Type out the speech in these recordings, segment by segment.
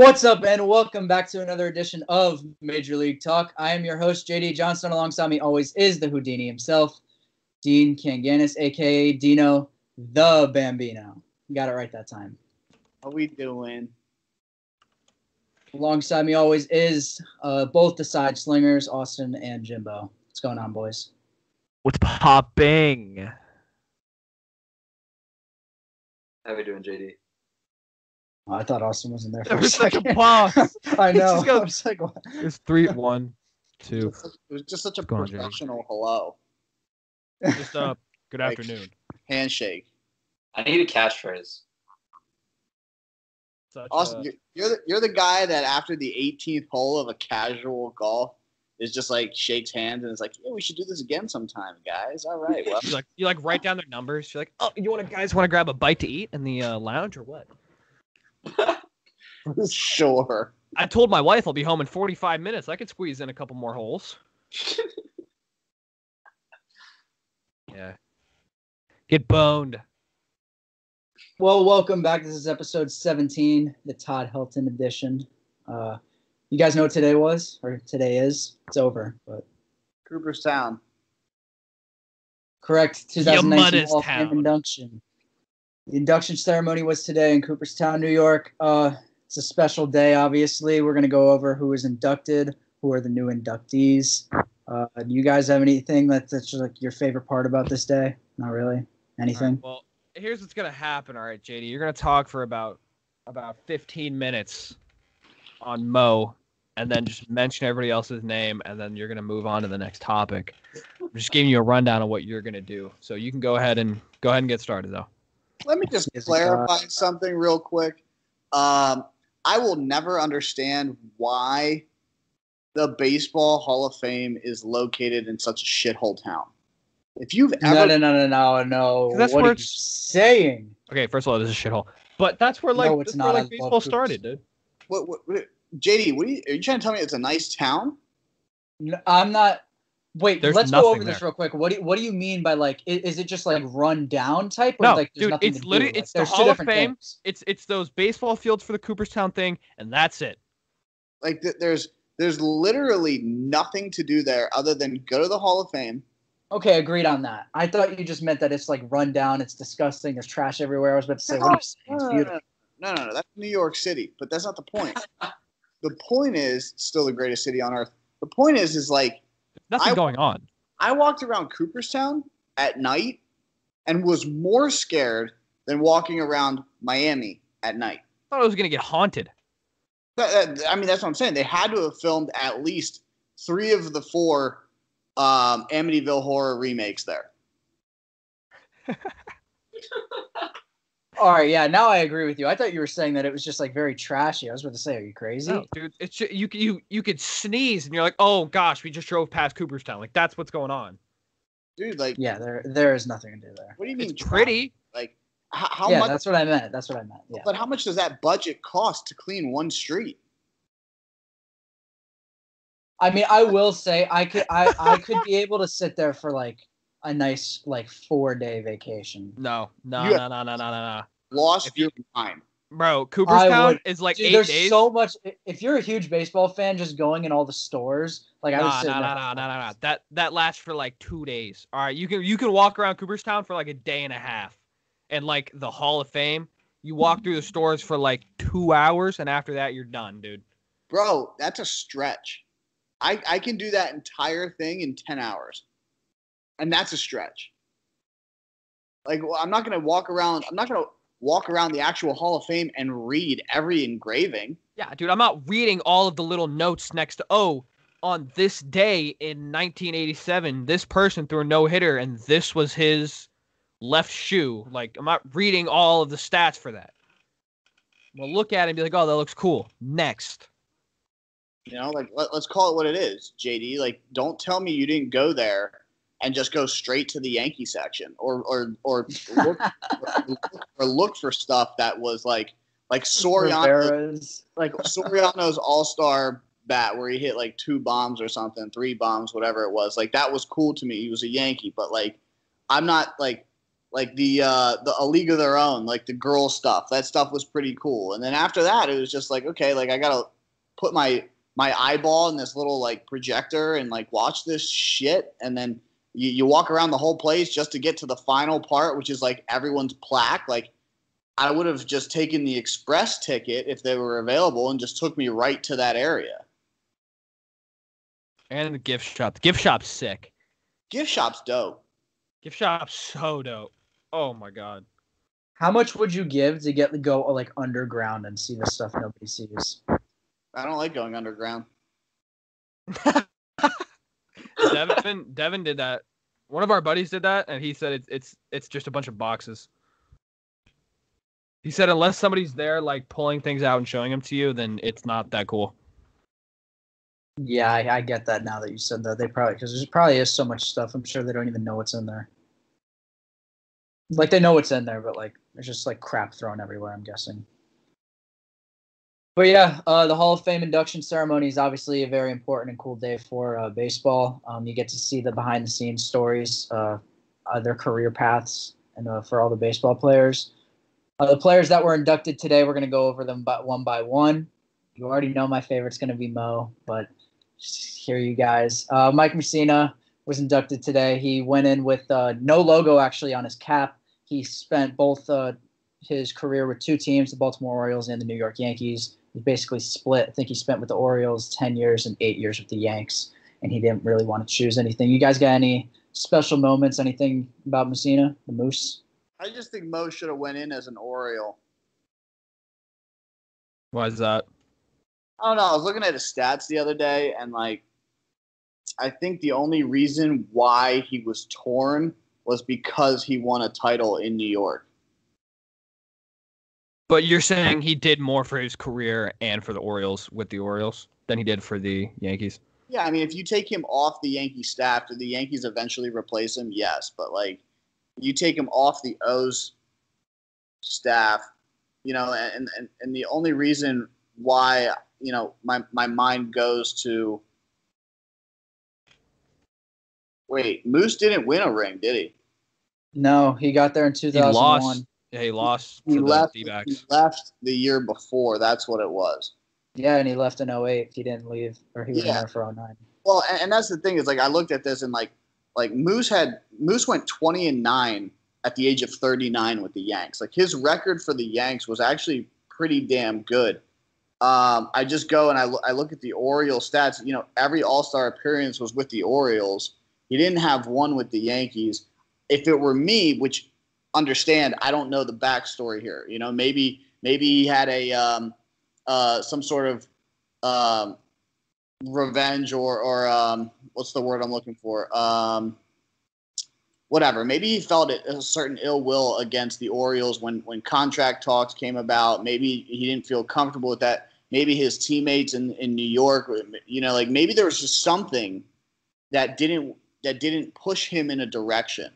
What's up, and welcome back to another edition of Major League Talk. I am your host, J.D. Johnson. Alongside me always is the Houdini himself, Dean Kanganis, a.k.a. Dino the Bambino. You got it right that time. How we doing? Alongside me always is both the side slingers, Austin and Jimbo. What's going on, boys? What's popping? How we doing, J.D.? I thought Austin wasn't there for a second. Pause. I know. It was like, three, one, two. It was just such a professional hello. Just good like, afternoon. Handshake. I need a catchphrase. Austin, you're the guy that after the 18th hole of a casual golf is just like shakes hands and is like, yeah, we should do this again sometime, guys. All right. Well, you write down their numbers. You're like, oh, you guys want to grab a bite to eat in the lounge or what? Sure. I told my wife I'll be home in 45 minutes. I could squeeze in a couple more holes. Yeah. Get boned. Well, welcome back. This is episode 17, the Todd Helton edition. You guys know what today was? Or today is? It's over. But Cooperstown. Correct. 2019 Hall of Fame induction. The induction ceremony was today in Cooperstown, New York. It's a special day, obviously. We're going to go over who was inducted, who are the new inductees. Do you guys have anything that's just like your favorite part about this day? Not really. Anything? Right, well, here's what's going to happen. All right, JD, you're going to talk for about 15 minutes on Mo, and then just mention everybody else's name, and then you're going to move on to the next topic. I'm just giving you a rundown of what you're going to do. So you can go ahead and get started, though. Let me just clarify something real quick. I will never understand why the Baseball Hall of Fame is located in such a shithole town. If you've ever... No. That's what it's saying. Okay, first of all, this is a shithole. But that's where like, no, that's where, like baseball started, dude. What, JD, are you trying to tell me it's a nice town? No, I'm not... Wait, let's go over this real quick. What do you mean by like? Is it just like run down type? Or no, like, dude, it's literally like, it's the Hall of Fame. Things. It's those baseball fields for the Cooperstown thing, and that's it. Like there's literally nothing to do there other than go to the Hall of Fame. Okay, agreed on that. I thought you just meant that it's like run down. It's disgusting. There's trash everywhere. I was about to say, what are you saying? It's beautiful. No. That's New York City, but that's not the point. The point is still the greatest city on earth. The point is like. Nothing going on. I walked around Cooperstown at night and was more scared than walking around Miami at night. I thought I was going to get haunted. I mean, that's what I'm saying. They had to have filmed at least 3 of the 4 Amityville horror remakes there. All right, yeah, now I agree with you. I thought you were saying that it was just, like, very trashy. I was about to say, are you crazy? No, dude, it's just, you could sneeze, and you're like, oh, gosh, we just drove past Cooperstown. Like, that's what's going on. Dude, like... Yeah, there is nothing to do there. What do you mean? It's pretty. Like, how much... Yeah, that's what I meant, yeah. But how much does that budget cost to clean one street? I mean, I will say, I could be able to sit there for, like... a nice, like, 4-day vacation. No. Lost your mind. Bro, Cooperstown is, like, dude, 8 there's days. So much. If you're a huge baseball fan, just going in all the stores, like, I would say no. That lasts for, like, 2 days. All right, you can walk around Cooperstown for, like, a day and a half. And, like, the Hall of Fame, you walk through the stores for, like, 2 hours, and after that, you're done, dude. Bro, that's a stretch. I can do that entire thing in 10 hours. And that's a stretch. Like, well, I'm not going to walk around the actual Hall of Fame and read every engraving. Yeah, dude, I'm not reading all of the little notes next to, oh, on this day in 1987, this person threw a no-hitter, and this was his left shoe. Like, I'm not reading all of the stats for that. Well, look at it and be like, oh, that looks cool. Next. You know, like, let's call it what it is, JD. Like, don't tell me you didn't go there. And just go straight to the Yankee section, or look for stuff that was like Soriano's, like Soriano's All-Star bat where he hit like 2 bombs or something, 3 bombs, whatever it was. Like that was cool to me. He was a Yankee, but like I'm not like like the A League of Their Own, like the girl stuff. That stuff was pretty cool. And then after that, it was just like, okay, like I gotta put my eyeball in this little like projector and like watch this shit. And then you walk around the whole place just to get to the final part, which is like everyone's plaque. Like I would have just taken the express ticket if they were available and just took me right to that area. And the gift shop. The gift shop's sick. Gift shop's dope. Gift shop's so dope. Oh my god. How much would you give to get to go like underground and see the stuff nobody sees? I don't like going underground. Devin did that. One of our buddies did that, and he said it's just a bunch of boxes. He said unless somebody's there like pulling things out and showing them to you, then it's not that cool. Yeah, I get that now that you said that. They probably, because there probably is so much stuff. I'm sure they don't even know what's in there. Like they know what's in there, but like there's just like crap thrown everywhere, I'm guessing. But yeah, the Hall of Fame induction ceremony is obviously a very important and cool day for baseball. You get to see the behind-the-scenes stories, their career paths, and for all the baseball players. The players that were inducted today, we're going to go over them one by one. You already know my favorite's going to be Mo, but just hear you guys. Mike Mussina was inducted today. He went in with no logo actually on his cap. He spent both his career with two teams, the Baltimore Orioles and the New York Yankees. He basically split. I think he spent with the Orioles 10 years and 8 years with the Yanks, and he didn't really want to choose anything. You guys got any special moments, anything about Mussina, the Moose? I just think Mo should have went in as an Oriole. Why is that? I don't know. I was looking at his stats the other day, and like, I think the only reason why he was torn was because he won a title in New York. But you're saying he did more for his career and for the Orioles with the Orioles than he did for the Yankees? Yeah, I mean, if you take him off the Yankee staff, do the Yankees eventually replace him? Yes, but like, you take him off the O's staff, you know, and the only reason why, you know, my mind goes to, wait, Moose didn't win a ring, did he? No, he got there in 2001. He lost. He left. He left the year before. That's what it was. Yeah, and he left in 08. He didn't leave, or he was there for 09. Well, and that's the thing is, like, I looked at this and like Moose went 20-9 at the age of 39 with the Yanks. Like his record for the Yanks was actually pretty damn good. I just go and I look at the Orioles stats. You know, every All-Star appearance was with the Orioles. He didn't have one with the Yankees. If it were me, which understand, I don't know the backstory here. You know, maybe he had a some sort of revenge or what's the word I'm looking for? Whatever. Maybe he felt a certain ill will against the Orioles when contract talks came about. Maybe he didn't feel comfortable with that. Maybe his teammates in New York, you know, like maybe there was just something that didn't push him in a direction.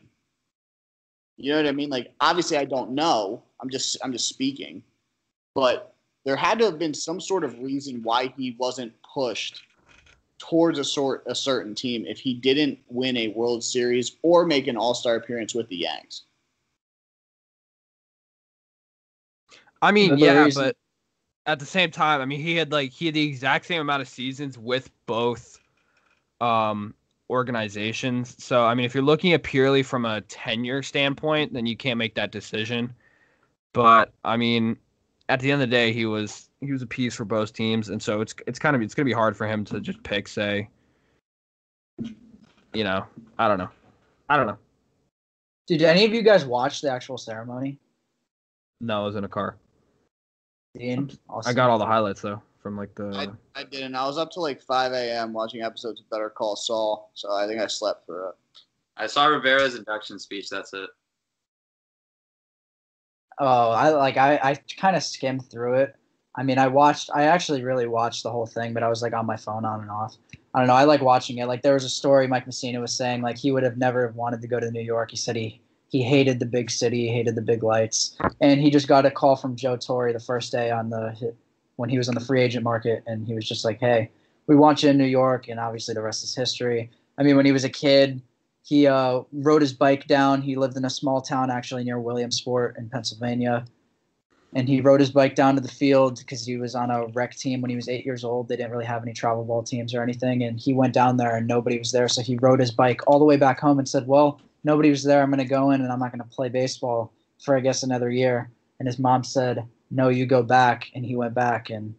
You know what I mean? Like, obviously, I don't know. I'm just speaking, but there had to have been some sort of reason why he wasn't pushed towards a certain team if he didn't win a World Series or make an All-Star appearance with the Yanks. I mean, yeah, but at the same time, I mean, he had the exact same amount of seasons with both organizations. So, I mean, if you're looking at purely from a tenure standpoint, then you can't make that decision. But I mean, at the end of the day, he was a piece for both teams, and so it's going to be hard for him to just pick, say, you know, I don't know. Did any of you guys watch the actual ceremony? No, I was in a car. I got all the highlights though. From like the I didn't. I was up to like 5 a.m. watching episodes of Better Call Saul, so I think I slept for it. I saw Rivera's induction speech. That's it. Oh, I kind of skimmed through it. I mean, I actually really watched the whole thing, but I was like on my phone on and off. I don't know. I like watching it. Like there was a story Mike Mussina was saying like he would have never wanted to go to New York. He said he hated the big city, hated the big lights, and he just got a call from Joe Torre the first day when he was on the free agent market, and he was just like, hey, we want you in New York, and obviously the rest is history. I mean, when he was a kid, He rode his bike down. He lived in a small town actually near Williamsport in Pennsylvania. And he rode his bike down to the field because he was on a rec team when he was 8 years old. They didn't really have any travel ball teams or anything. And he went down there and nobody was there. So he rode his bike all the way back home and said, well, nobody was there. I'm going to go in and I'm not going to play baseball for, I guess, another year. And his mom said, no, you go back. And he went back and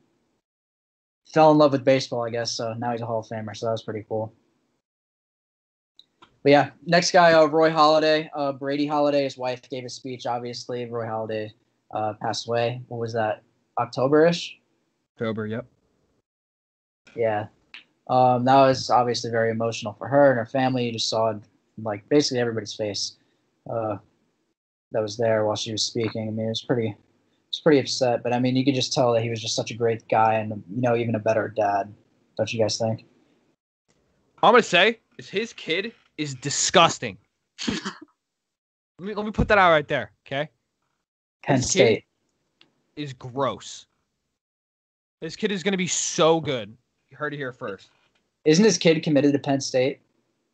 fell in love with baseball, I guess. So now he's a Hall of Famer. So that was pretty cool. But yeah, next guy, Roy Halladay. Brady Halladay, his wife, gave a speech, obviously. Roy Halladay passed away. What was that, October-ish? October, yep. Yeah. That was obviously very emotional for her and her family. You just saw, like, basically everybody's face that was there while she was speaking. I mean, it was pretty upset. But, I mean, you could just tell that he was just such a great guy and, you know, even a better dad. Don't you guys think? I'm going to say is his kid – is disgusting. let me put that out right there, okay? Penn State is gross. This kid is going to be so good. You heard it here first. Isn't his kid committed to Penn State?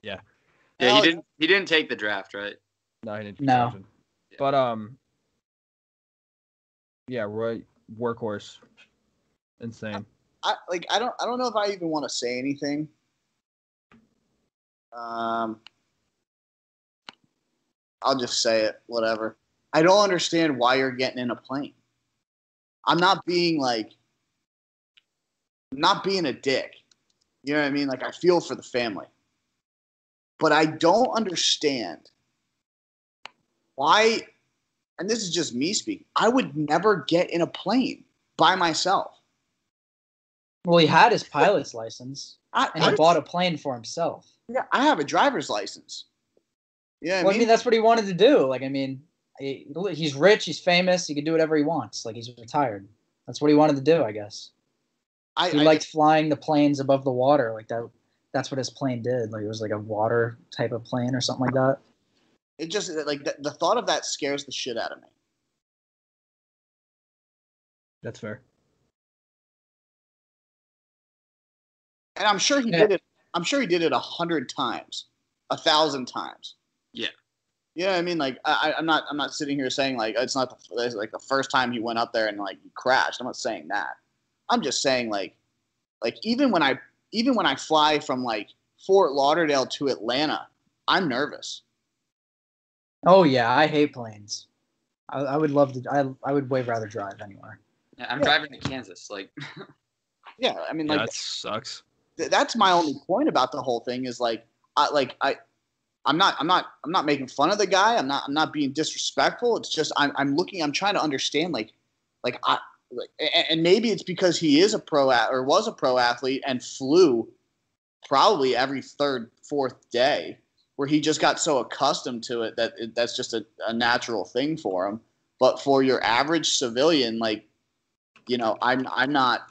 Yeah. Yeah, he didn't take the draft, right? No, he didn't. No. Yeah. But yeah, Roy, workhorse. Insane. I don't know if I even want to say anything. I'll just say it, whatever. I don't understand why you're getting in a plane. I'm not being a dick. You know what I mean? Like, I feel for the family. But I don't understand why, and this is just me speaking, I would never get in a plane by myself. Well, he had his pilot's license. And he bought a plane for himself. Yeah, I have a driver's license. Yeah, well, I mean, that's what he wanted to do. Like, I mean, he's rich, he's famous, he can do whatever he wants. Like, he's retired. That's what he wanted to do, I guess. He liked flying the planes above the water. Like, that's what his plane did. Like, it was like a water type of plane or something like that. It just, like, the thought of that scares the shit out of me. That's fair. And I'm sure he did it. I'm sure he did it 100 times, 1,000 times. Yeah. Yeah, I mean, like, I'm not sitting here saying, like, it's not like the first time he went up there and, like, he crashed. I'm not saying that. I'm just saying, like even when I fly from, like, Fort Lauderdale to Atlanta, I'm nervous. Oh yeah, I hate planes. I would love to. I would way rather drive anywhere. Yeah, I'm driving to Kansas, like. Yeah, I mean, like, that sucks. That's my only point about the whole thing is, like, I'm not making fun of the guy. I'm not being disrespectful. It's just I'm trying to understand, and maybe it's because he is was a pro athlete and flew probably every third, fourth day, where he just got so accustomed to it that that's just a natural thing for him. But for your average civilian, like, you know, I'm not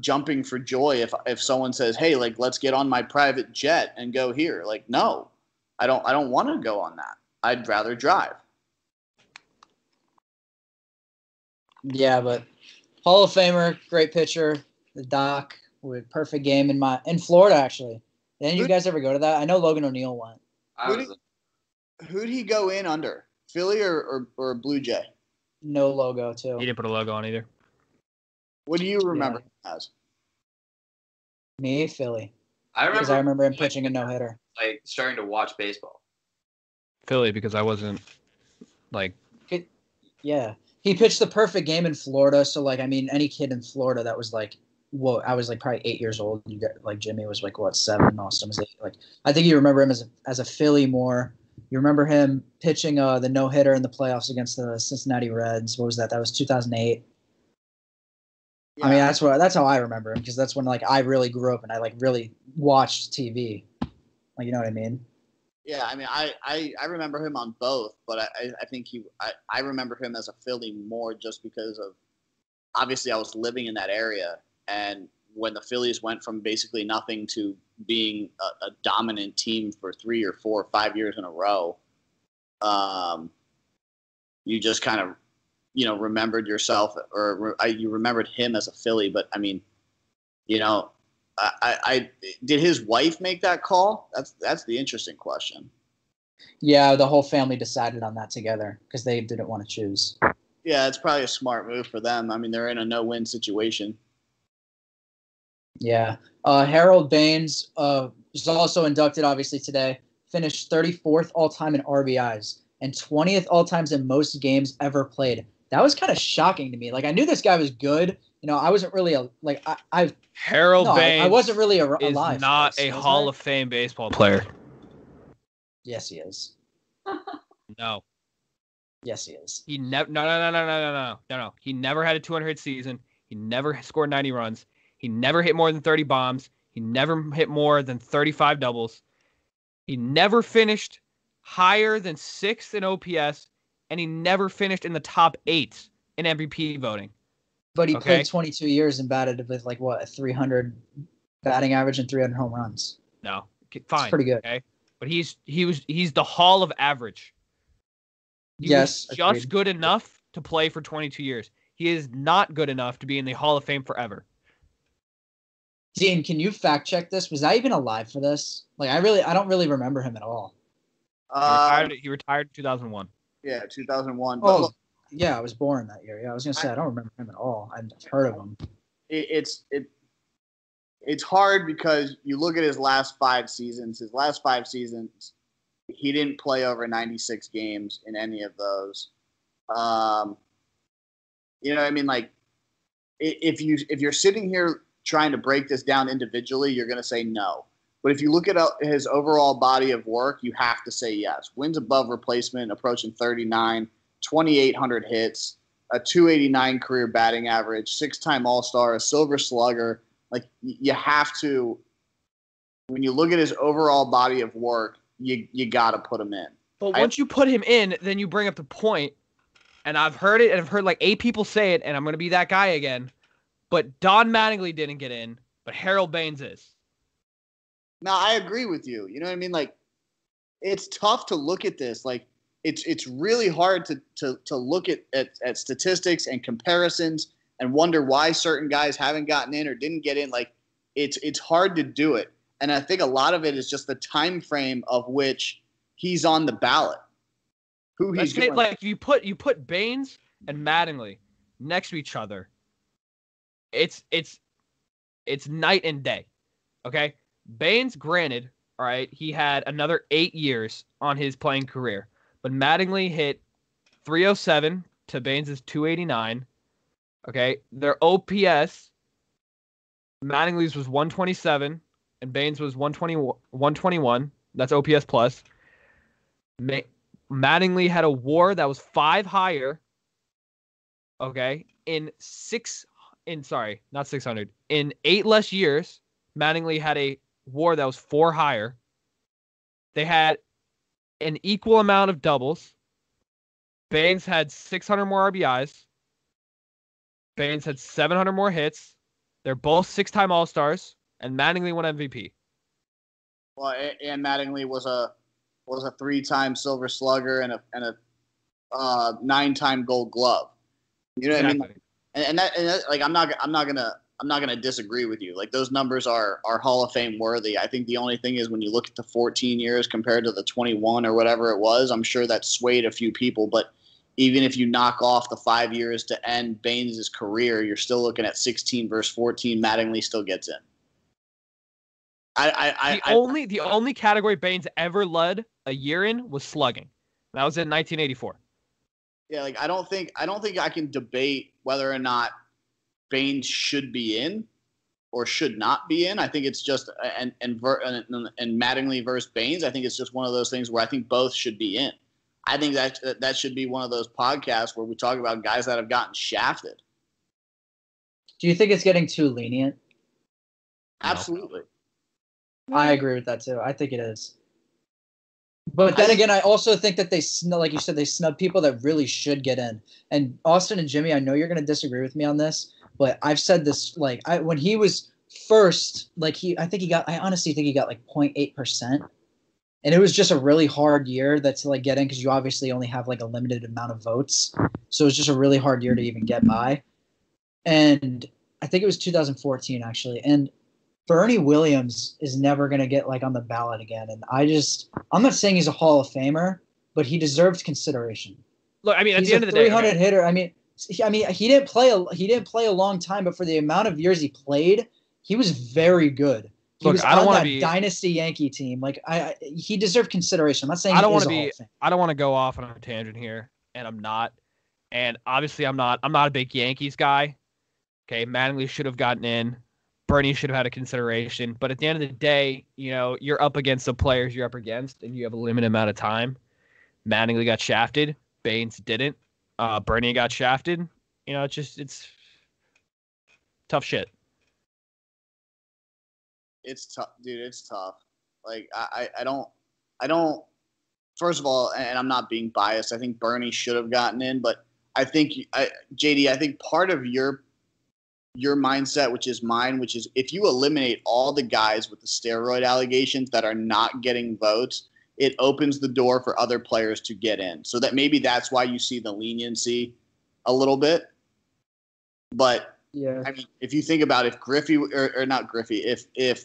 jumping for joy if someone says, hey, like, let's get on my private jet and go here. Like, no, I don't want to go on that. I'd rather drive. Yeah, but Hall of Famer, great pitcher, the Doc, with perfect game in Florida, actually. Did any of you guys ever go to that? I know Logan O'Neal went. Who'd he go in under? Philly or Blue Jay? No logo, too. He didn't put a logo on either. What do you remember him as? Me, Philly. Because I remember him pitching a no-hitter. Like, starting to watch baseball. Philly, because I wasn't, like... Yeah. He pitched the perfect game in Florida, so, like, I mean, any kid in Florida that was, like... Well, I was, like, probably 8 years old. You got, like, Jimmy was, like, what, 7? Austin was 8. Like, I think you remember him as a Philly more. You remember him pitching the no-hitter in the playoffs against the Cincinnati Reds. What was that? That was 2008. Yeah. I mean, that's how I remember him, because that's when, like, I really grew up and I, like, really watched TV. Like, you know what I mean? Yeah, I mean, I remember him on both, but I think I remember him as a Philly more just because of, obviously, I was living in that area, and when the Phillies went from basically nothing to being a dominant team for 3 or 4 or 5 years in a row, you just kind of, you know, remembered yourself, or you remembered him as a Philly. But I mean, you know, I did his wife make that call? That's the interesting question. Yeah, the whole family decided on that together because they didn't want to choose. Yeah, it's probably a smart move for them. I mean, they're in a no-win situation. Yeah. Harold Baines was also inducted, obviously, today. Finished 34th all-time in RBIs and 20th all-time in most games ever played. That was kind of shocking to me. Like, I knew this guy was good. You know, I wasn't really a, like, Harold Baines. I wasn't really alive. Is not a Hall of Fame baseball player. Yes, he is. No. Yes, he is. He never. No. He never had a 200 hit season. He never scored 90 runs. He never hit more than 30 bombs. He never hit more than 35 doubles. He never finished higher than 6th in OPS, and he never finished in the top 8 in MVP voting. But he played 22 years and batted with, like, what, a 300 batting average and 300 home runs. No, fine. That's pretty good. Okay? But he's the Hall of Average. He was just good enough to play for 22 years. He is not good enough to be in the Hall of Fame forever. Dean, can you fact check this? Was I even alive for this? Like, I don't really remember him at all. He retired in 2001. Yeah, 2001. Oh, yeah, I was born that year. Yeah, I was gonna say I don't remember him at all. I've heard of him. It's hard because you look at his last 5 seasons. His last 5 seasons, he didn't play over 96 games in any of those. You know what I mean? Like, if you're sitting here trying to break this down individually, you're going to say no. But if you look at his overall body of work, you have to say yes. Wins above replacement, approaching 39, 2,800 hits, a 289 career batting average, 6-time All-Star, a Silver Slugger. Like, you have to, when you look at his overall body of work, you got to put him in. But once you put him in, then you bring up the point, and I've heard it, and I've heard like 8 people say it, and I'm going to be that guy again. But Don Mattingly didn't get in, but Harold Baines is. Now, I agree with you. You know what I mean? Like, it's tough to look at this. Like, it's really hard to look at statistics and comparisons and wonder why certain guys haven't gotten in or didn't get in. Like, it's hard to do it. And I think a lot of it is just the time frame of which he's on the ballot. Like, you put Baines and Mattingly next to each other. It's night and day. Okay? Baines, granted, all right, he had another 8 years on his playing career. But Mattingly hit 307 to Baines' 289. Okay? Their OPS, Mattingly's was 127 and Baines was 121. That's OPS plus. Mattingly had a WAR that was 5 higher. Okay? In 8 less years, Mattingly had a WAR that was 4 higher. They had an equal amount of doubles. Baines had 600 more RBIs. Baines had 700 more hits. They're both 6-time All-Stars, and Mattingly won MVP. Well, and Mattingly was a 3-time Silver Slugger and a 9-time Gold Glove. You know what I mean? I'm not gonna disagree with you. Like, those numbers are Hall of Fame worthy. I think the only thing is when you look at the 14 years compared to the 21 or whatever it was, I'm sure that swayed a few people. But even if you knock off the 5 years to end Baines' career, you're still looking at 16 versus 14. Mattingly still gets in. The only category Baines ever led a year in was slugging. That was in 1984. Yeah, like, I don't think I can debate whether or not Baines should be in or should not be in. I think it's just and Mattingly versus Baines. I think it's just one of those things where I think both should be in. I think that should be one of those podcasts where we talk about guys that have gotten shafted. Do you think it's getting too lenient? Absolutely. No. I agree with that too. I think it is. But then again, I also think that they snub people that really should get in. And Austin and Jimmy, I know you're going to disagree with me on this, but I've said this, like, when he was first, like, I honestly think he got like 0.8%. And it was just a really hard year to like get in, because you obviously only have like a limited amount of votes. So it was just a really hard year to even get by. And I think it was 2014 actually. And Bernie Williams is never going to get like on the ballot again. And I'm not saying he's a Hall of Famer, but he deserves consideration. Look, I mean, at the end of the day, 300 hitter. I mean, he didn't play a long time, but for the amount of years he played, he was very good. Look, I don't want to be dynasty Yankee team. Like he deserved consideration. I'm not saying I don't want to go off on a tangent here, and I'm not. And obviously, I'm not a big Yankees guy. Okay, Mattingly should have gotten in. Bernie should have had a consideration. But at the end of the day, you know, you're up against the players you're up against, and you have a limited amount of time. Mattingly got shafted. Baines didn't. Bernie got shafted. You know, it's tough shit. It's tough, dude. It's tough. Like I don't. First of all, and I'm not being biased. I think Bernie should have gotten in, but I think JD. I think part of your mindset, which is mine, which is if you eliminate all the guys with the steroid allegations that are not getting votes, it opens the door for other players to get in. So that maybe that's why you see the leniency a little bit. But yeah, I mean, if you think about if Griffey or not Griffey, if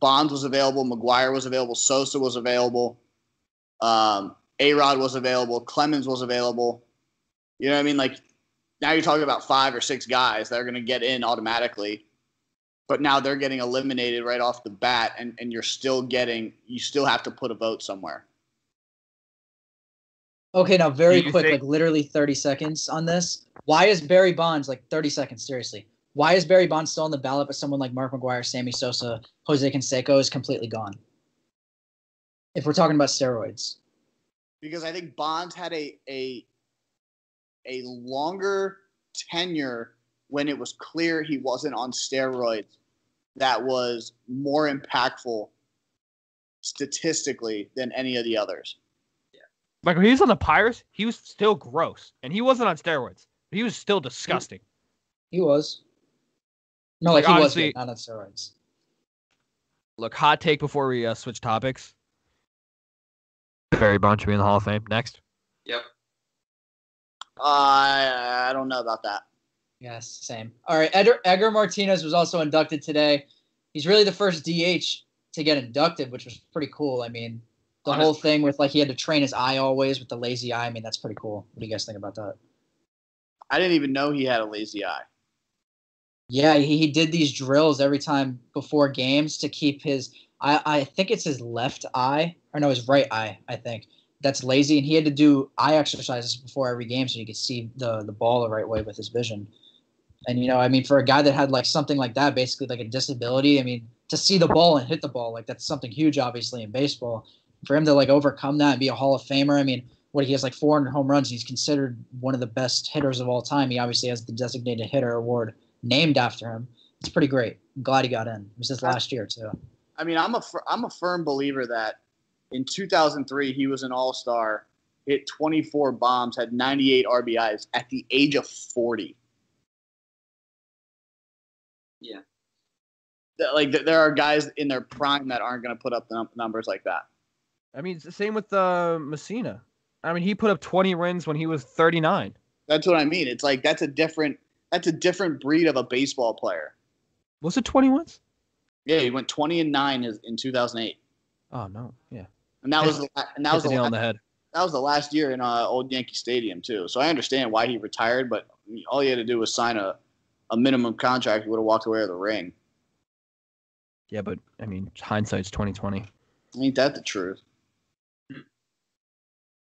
Bonds was available, McGwire was available, Sosa was available, A-Rod was available, Clemens was available. You know what I mean? Like now you're talking about 5 or 6 guys that are going to get in automatically, but now they're getting eliminated right off the bat, and you still have to put a vote somewhere. Okay, now very quick, like literally 30 seconds on this. Why is Barry Bonds, like 30 seconds, seriously, why is Barry Bonds still on the ballot, but someone like Mark McGwire, Sammy Sosa, Jose Canseco is completely gone? If we're talking about steroids. Because I think Bonds had a longer tenure when it was clear he wasn't on steroids that was more impactful statistically than any of the others. Yeah. Like when he was on the Pirates, he was still gross. And he wasn't on steroids. He was still disgusting. He was. No, like he was not on steroids. Look, hot take before we switch topics. Barry Bonds should be in the Hall of Fame. Next. Yep. I don't know about that. Yes, same. All right, Edgar Martinez was also inducted today. He's really the first DH to get inducted, which was pretty cool. I mean, the whole thing with, like, he had to train his eye always with the lazy eye. I mean, that's pretty cool. What do you guys think about that? I didn't even know he had a lazy eye. Yeah, he did these drills every time before games to keep his – I think it's his left eye – or no, his right eye, I think. That's lazy, and he had to do eye exercises before every game so he could see the ball the right way with his vision. And, you know, I mean, for a guy that had, like, something like that, basically, like, a disability, I mean, to see the ball and hit the ball, like, that's something huge, obviously, in baseball. For him to, like, overcome that and be a Hall of Famer, I mean, what he has, like, 400 home runs, he's considered one of the best hitters of all time. He obviously has the designated hitter award named after him. It's pretty great. I'm glad he got in. It was just last year, too. I mean, I'm a firm believer that in 2003, he was an all-star, hit 24 bombs, had 98 RBIs at the age of 40. Yeah. Like, there are guys in their prime that aren't going to put up the numbers like that. I mean, it's the same with Mussina. I mean, he put up 20 wins when he was 39. That's what I mean. It's like that's a different breed of a baseball player. Was it 20 wins? Yeah, he went 20-9 in 2008. Oh, no. Yeah. And that was the last year in Old Yankee Stadium, too. So I understand why he retired, but all he had to do was sign a minimum contract. He would have walked away with a ring. Yeah, but, I mean, hindsight's 20/20. Ain't that the truth?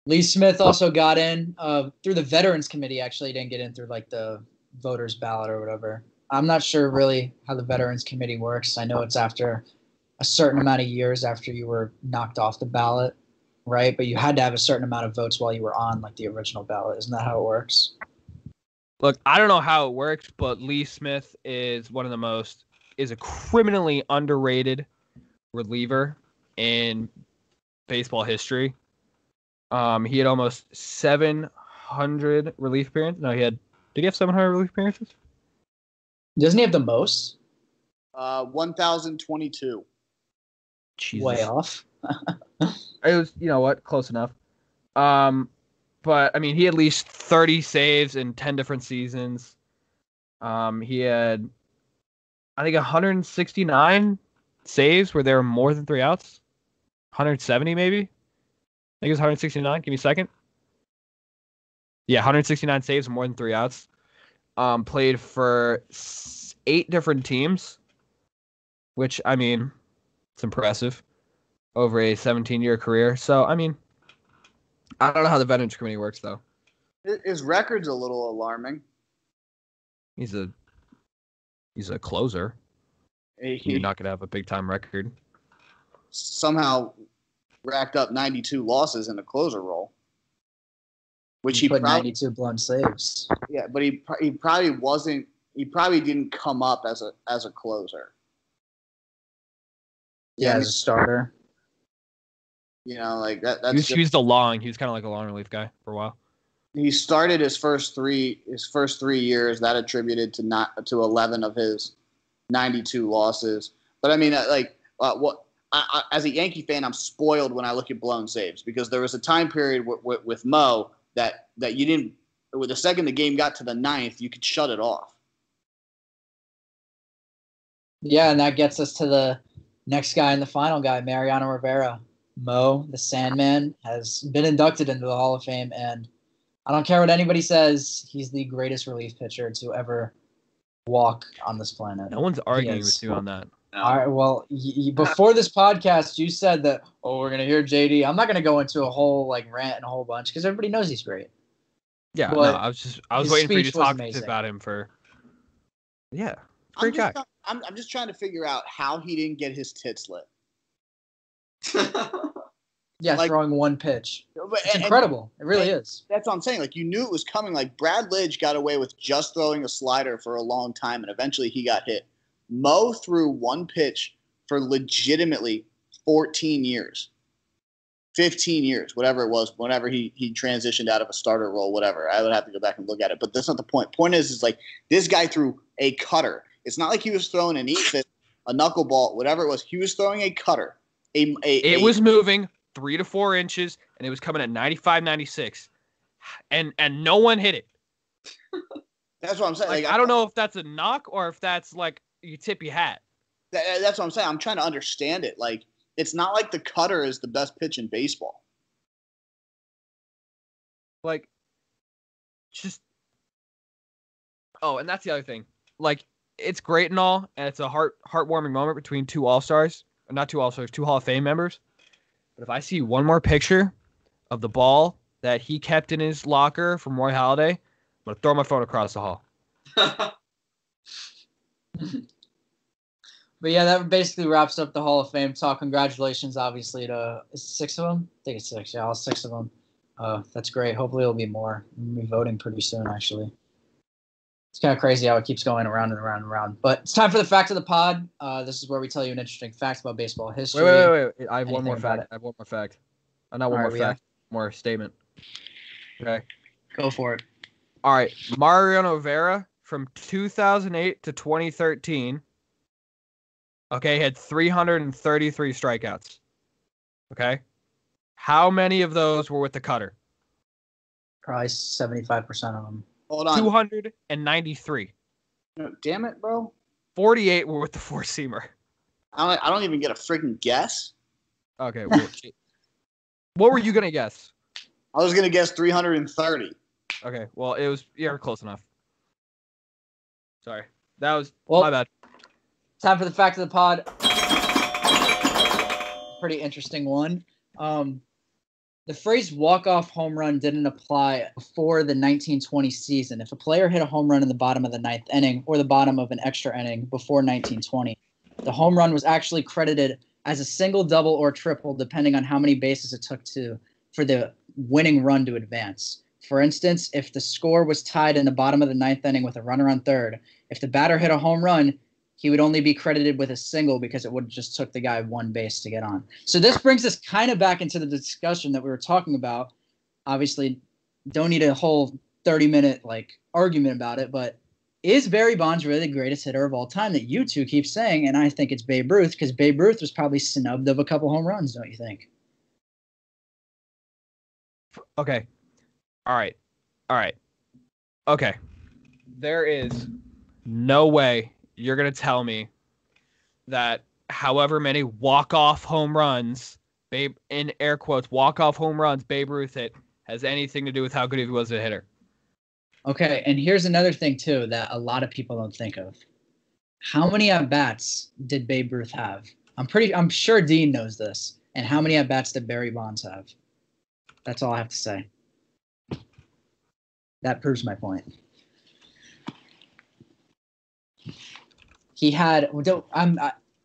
Lee Smith also got in through the Veterans Committee, actually. He didn't get in through, like, the voters' ballot or whatever. I'm not sure really how the Veterans Committee works. I know it's after a certain amount of years after you were knocked off the ballot, right? But you had to have a certain amount of votes while you were on, like, the original ballot. Isn't that how it works? Look, I don't know how it works, but Lee Smith is a criminally underrated reliever in baseball history. He had almost 700 relief appearances. No, did he have 700 relief appearances? Doesn't he have the most? 1,022. Jesus. Way off. It was, you know what, close enough. But I mean, he had at least 30 saves in 10 different seasons. He had, I think, 169 saves where there were more than three outs. 170 maybe. I think it was 169. Give me a second. Yeah, 169 saves, more than three outs. Played for 8 different teams, which, I mean, it's impressive over a 17-year career. So, I mean, I don't know how the Veterans Committee works, though. His record's a little alarming. He's a closer. You're not going to have a big-time record. Somehow racked up 92 losses in a closer role. Which he put 92 blown saves. Yeah, but he probably wasn't. He probably didn't come up as a closer. Yeah, as a starter. You know, like that. He was kind of like a long relief guy for a while. He started his first three years. That attributed to 11 of his 92 losses. But I mean, as a Yankee fan, I'm spoiled when I look at blown saves because there was a time period with Mo. That you didn't – the second the game got to the 9th, you could shut it off. Yeah, and that gets us to the next guy and the final guy, Mariano Rivera. Mo, the Sandman, has been inducted into the Hall of Fame, and I don't care what anybody says, he's the greatest relief pitcher to ever walk on this planet. No one's arguing with you on that. No. All right, well, before this podcast, you said that, we're going to hear JD. I'm not going to go into a whole rant and a whole bunch because everybody knows he's great. Yeah, but no, I was waiting for you to talk about him for. Yeah, great guy. I'm just trying to figure out how he didn't get his tits lit. Yeah, throwing one pitch. It's incredible. It really is. That's what I'm saying. You knew it was coming. Brad Lidge got away with just throwing a slider for a long time, and eventually he got hit. Mo threw one pitch for legitimately 14 years, 15 years, whatever it was, whenever he transitioned out of a starter role, whatever. I would have to go back and look at it, but that's not the point. Point is this guy threw a cutter. It's not like he was throwing an eight-fist, a knuckleball, whatever it was. He was throwing a cutter. It was moving 3 to 4 inches, and it was coming at 95, 96, and no one hit it. That's what I'm saying. I don't know if that's a knock or if that's you tip your hat. That's what I'm saying. I'm trying to understand it. It's not like the cutter is the best pitch in baseball. And that's the other thing. It's great and all, and it's a heartwarming moment between two Hall of Fame members. But if I see one more picture of the ball that he kept in his locker from Roy Halladay, I'm gonna throw my phone across the hall. But yeah, that basically wraps up the Hall of Fame talk. Congratulations, obviously, to 6 of them. I think it's 6. Yeah, all 6 of them. That's great. Hopefully, it'll be more. We'll be voting pretty soon, actually. It's kind of crazy how it keeps going around and around and around. But it's time for the fact of the pod. This is where we tell you an interesting fact about baseball history. Wait. I have one more fact. More statement. Okay. Go for it. All right. Mariano Rivera, from 2008 to 2013. Okay, had 333 strikeouts. Okay? How many of those were with the cutter? Probably 75% of them. Hold on. 293. No, damn it, bro. 48 were with the four-seamer. I don't even get a freaking guess. Okay. Well, what were you going to guess? I was going to guess 330. Okay, well, it was close enough. Sorry. That was my bad. Time for the fact of the pod. Pretty interesting one. The phrase walk-off home run didn't apply before the 1920 season. If a player hit a home run in the bottom of the 9th inning or the bottom of an extra inning before 1920, the home run was actually credited as a single, double, or triple, depending on how many bases it took for the winning run to advance. For instance, if the score was tied in the bottom of the 9th inning with a runner on third, if the batter hit a home run, he would only be credited with a single because it would have just took the guy one base to get on. So this brings us kind of back into the discussion that we were talking about. Obviously, don't need a whole 30-minute argument about it, but is Barry Bonds really the greatest hitter of all time that you two keep saying? And I think it's Babe Ruth because Babe Ruth was probably snubbed of a couple home runs, don't you think? Okay. All right. Okay. There is no way you're going to tell me that however many walk-off home runs, Babe, in air quotes, walk-off home runs Babe Ruth hit, has anything to do with how good he was a hitter. Okay, and here's another thing, too, that a lot of people don't think of. How many at-bats did Babe Ruth have? I'm sure Dean knows this. And how many at-bats did Barry Bonds have? That's all I have to say. That proves my point. He had –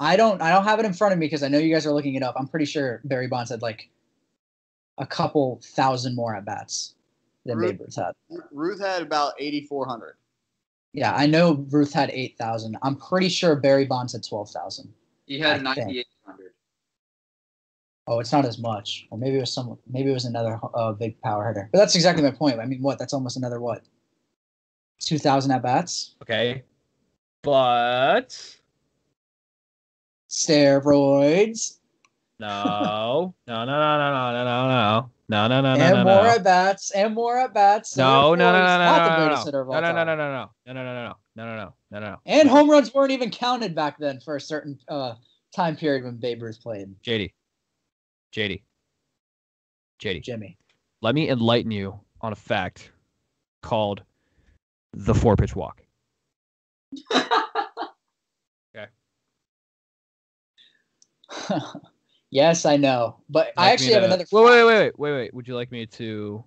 I don't have it in front of me because I know you guys are looking it up. I'm pretty sure Barry Bonds had like a couple thousand more at-bats than Babe Ruth had. Ruth had about 8,400. Yeah, I know Ruth had 8,000. I'm pretty sure Barry Bonds had 12,000. He had 9,800. Oh, it's not as much. Or maybe it was some. Maybe it was another big power hitter. But that's exactly my point. I mean, what? That's almost another what? 2,000 at bats. Okay, but steroids. No. And more at bats. No. And home runs weren't even counted back then for a certain time period when Babe Ruth played. JD. Jimmy. Let me enlighten you on a fact called the 4-pitch walk. Okay. Yes, I know. But I actually have another fact. Wait. Would you like me to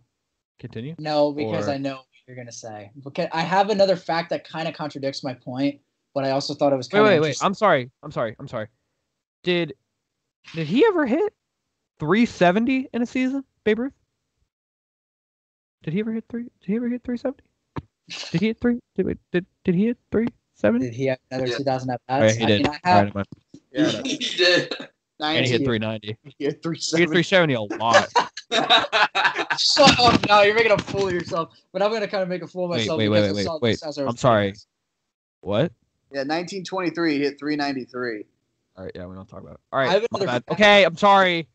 continue? No, because I know what you're going to say. Okay, I have another fact that kind of contradicts my point, but I also thought it was kind of interesting. I'm sorry. Did he ever hit 370 in a season, Babe Ruth? Did he ever hit 370? Did he hit 370? Did he have another 2,000 at bats? He did. And he hit 390. He hit 370 a lot. Shut up now. You're making a fool of yourself. But I'm going to kind of make a fool of myself. Wait. I'm sorry. What? Yeah, 1923, he hit 393. All right, yeah, we don't talk about it. All right, my bad. Okay, I'm sorry.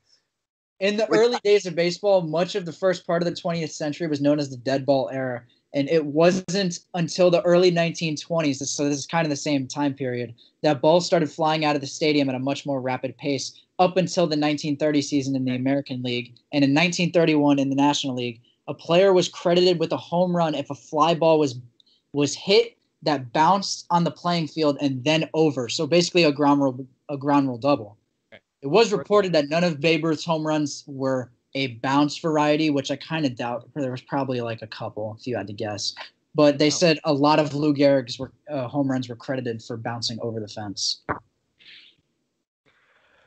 In the early days of baseball, much of the first part of the 20th century was known as the dead ball era. And it wasn't until the early 1920s, so this is kind of the same time period, that balls started flying out of the stadium at a much more rapid pace up until the 1930 season in the American League. And in 1931 in the National League, a player was credited with a home run if a fly ball was hit that bounced on the playing field and then over. So basically a ground rule double. Okay. It was reported that none of Babe Ruth's home runs were a bounce variety, which I kind of doubt. There was probably like a couple, if you had to guess. But they said a lot of Lou Gehrig's home runs were credited for bouncing over the fence.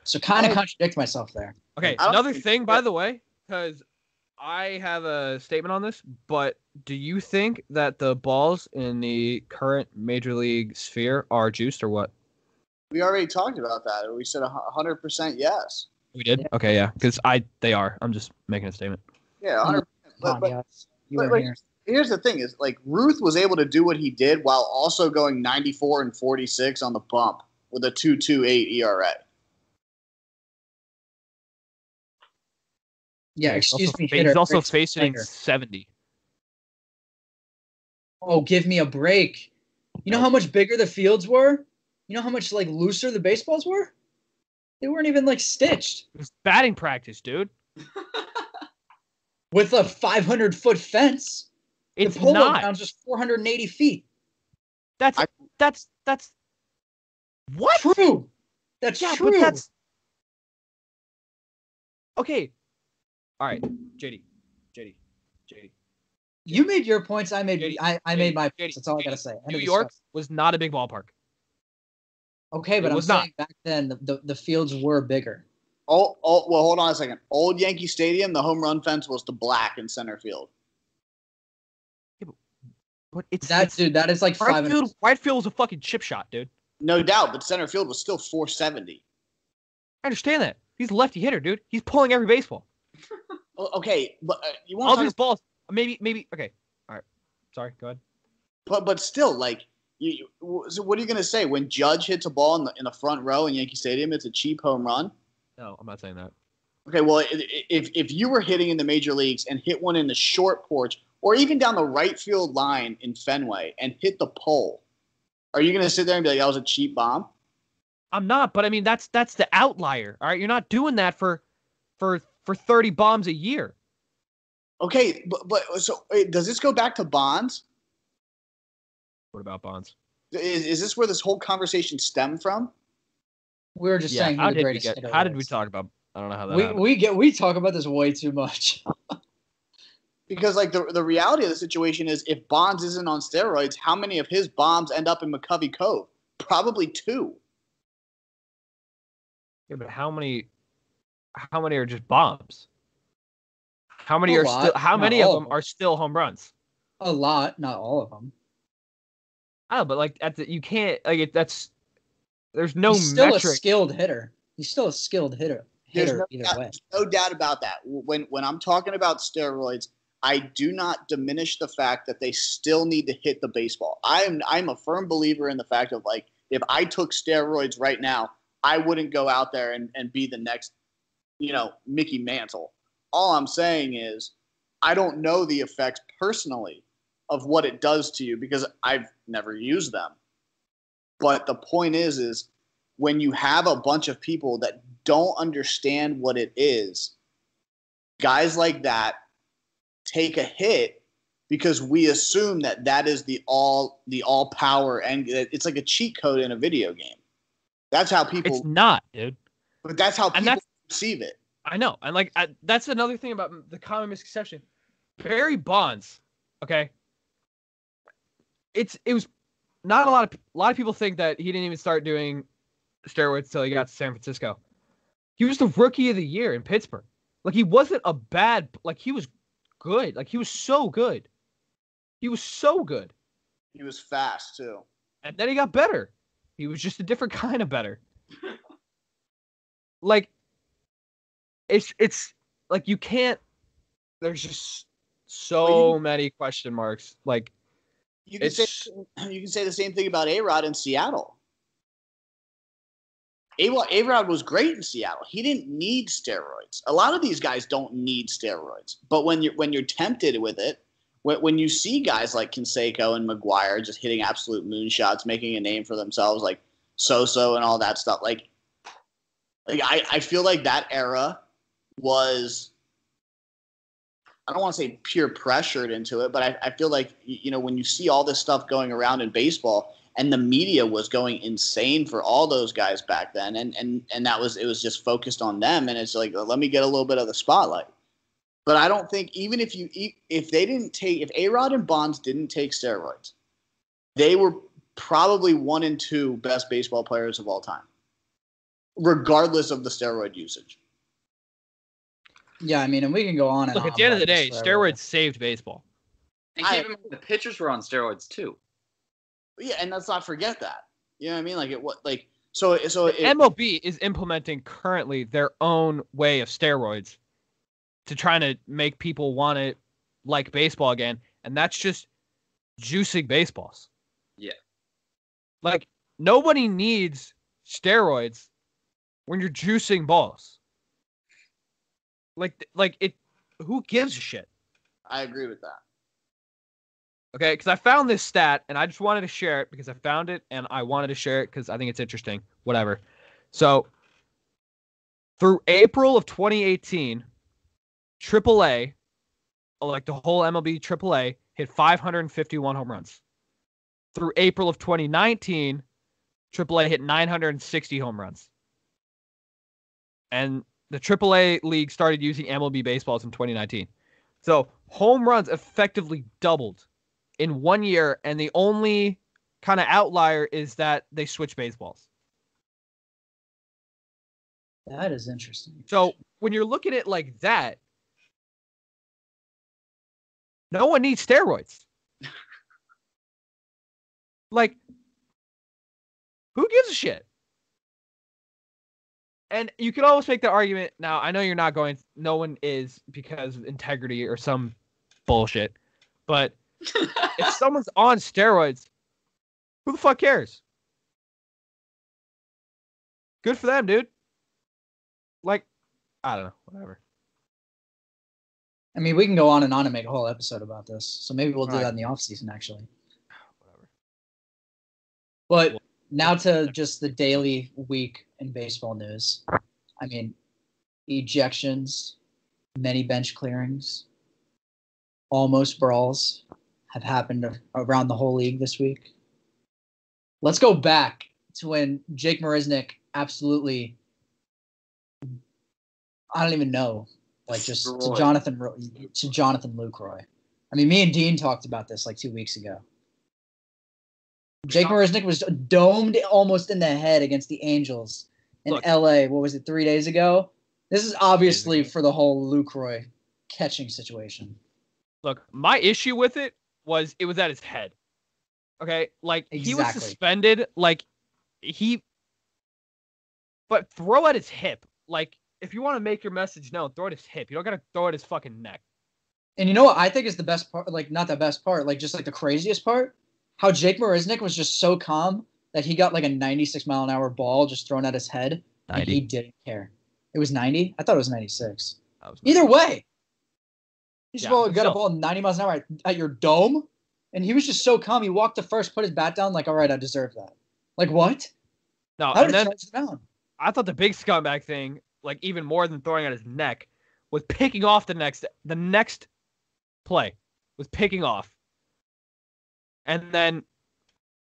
So kind of contradict myself there. Okay, another thing, by the way, because I have a statement on this, but do you think that the balls in the current Major League sphere are juiced or what? We already talked about that. We said 100% yes. We did? Okay, yeah. Because they are. I'm just making a statement. Yeah, 100%. But here's the thing is, like, Ruth was able to do what he did while also going 94 and 46 on the bump with a 2.28 ERA. Yeah, excuse me. He's also facing 70. Oh, give me a break. You know how much bigger the fields were? You know how much, like, looser the baseballs were? They weren't even, like, stitched. It was batting practice, dude. With a 500-foot fence. It's the polo ground's just 480 feet. That's what? True. That's true. But that's... Okay. All right, JD. You made your points. I made my points. That's all I got to say. New York was not a big ballpark. Okay, but I'm saying back then the fields were bigger. Oh, well, hold on a second. Old Yankee Stadium, the home run fence was to black in center field. Yeah, but that is like right 500. Right field was a fucking chip shot, dude. No doubt, but center field was still 470. I understand that. He's a lefty hitter, dude. He's pulling every baseball. Okay, but you want all these balls? Maybe. Okay, all right. Sorry, go ahead. But still, like. So what are you going to say when Judge hits a ball in the front row in Yankee Stadium? It's a cheap home run. No, I'm not saying that. Okay, well, if you were hitting in the major leagues and hit one in the short porch or even down the right field line in Fenway and hit the pole, are you going to sit there and be like, that was a cheap bomb? I'm not, but I mean, that's the outlier. All right. You're not doing that for 30 bombs a year. Okay. But so wait, does this go back to Bonds? What about Bonds? Is this where this whole conversation stemmed from? We were just saying, how did we get, how did we talk about, I don't know how that happened. We talk about this way too much. Because like the reality of the situation is if Bonds isn't on steroids, how many of his bombs end up in McCovey Cove? Probably two. Yeah, but how many are just bombs? How many are still? How many of them are still home runs? A lot, not all of them. Oh, but like you can't like that's. There's no metric. He's still a skilled hitter. There's no doubt about that. When I'm talking about steroids, I do not diminish the fact that they still need to hit the baseball. I'm a firm believer in the fact of like if I took steroids right now, I wouldn't go out there and be the next, Mickey Mantle. All I'm saying is I don't know the effects personally of what it does to you because I've never used them. But the point is when you have a bunch of people that don't understand what it is, guys like that take a hit because we assume that is the all power, and it's like a cheat code in a video game. That's how people. It's not, dude. But that's how people perceive it. I know, and that's another thing about the common misconception. Barry Bonds, okay. It was not a lot of people think that he didn't even start doing steroids till he got to San Francisco. He was the rookie of the year in Pittsburgh. Like he wasn't a bad. Like he was good. Like he was so good. He was fast too. And then he got better. He was just a different kind of better. Like, it's like you can't. There's just so many question marks. Like, you can say the same thing about A-Rod in Seattle. A-Rod was great in Seattle. He didn't need steroids. A lot of these guys don't need steroids, but when you're tempted with it. When you see guys like Canseco and McGwire just hitting absolute moonshots, making a name for themselves, like Sosa and all that stuff, I feel like that era was, I don't want to say peer pressured into it, but I feel like, when you see all this stuff going around in baseball and the media was going insane for all those guys back then, and it was just focused on them, and it's like, let me get a little bit of the spotlight. But I don't think even if A-Rod and Bonds didn't take steroids, they were probably 1 and 2 best baseball players of all time, regardless of the steroid usage. Yeah, I mean, and we can go on and on. Look, at the end of the day, steroids saved baseball. And keep in mind, the pitchers were on steroids too. Yeah, and let's not forget that. You know what I mean? Like it. What like so. MLB is implementing currently their own way of steroids, to trying to make people want to like baseball again. And that's just juicing baseballs. Yeah. Like nobody needs steroids when you're juicing balls. Like it, who gives a shit? I agree with that. Okay. Cause I found this stat and I just wanted to share it because I found it and I wanted to share it. Cause I think it's interesting, whatever. So through April of 2018, AAA, like the whole MLB AAA, hit 551 home runs. Through April of 2019, AAA hit 960 home runs. And the AAA league started using MLB baseballs in 2019. So home runs effectively doubled in 1 year, and the only kind of outlier is that they switched baseballs. That is interesting. So when you're looking at it like that, no one needs steroids. Like, who gives a shit? And you can always make the argument. Now, I know you're not going. No one is because of integrity or some bullshit. But if someone's on steroids, who the fuck cares? Good for them, dude. Like, I don't know. Whatever. I mean, we can go on and make a whole episode about this. So maybe we'll do that in the off season, actually. Whatever. But Now to just the daily week in baseball news. I mean, ejections, many bench clearings, almost brawls have happened around the whole league this week. Let's go back to when Jake Marisnick absolutely, I don't even know, like just to Jonathan Lucroy. I mean, me and Dean talked about this like 2 weeks ago. Jake Marisnick was domed almost in the head against the Angels in L.A. What was it, 3 days ago? This is obviously for the whole Lucroy catching situation. Look, my issue with it was it was at his head. Okay? Like, exactly. He was suspended. Like, But throw at his hip. Like, if you want to make your message known, throw at his hip. You don't got to throw at his fucking neck. And you know what I think is the best part? Like, not the best part. Like, just, like, the craziest part? How Jake Marisnick was just so calm that he got like a 96-mile-an-hour ball just thrown at his head, 90. And he didn't care. It was 90? I thought it was 96. Either way, he just got a ball 90 miles an hour at your dome, and he was just so calm. He walked to first, put his bat down, like, all right, I deserve that. Like, what? No, how did he touch it down? I thought the big scumbag thing, like, even more than throwing at his neck, was picking off the next play. Was picking off. And then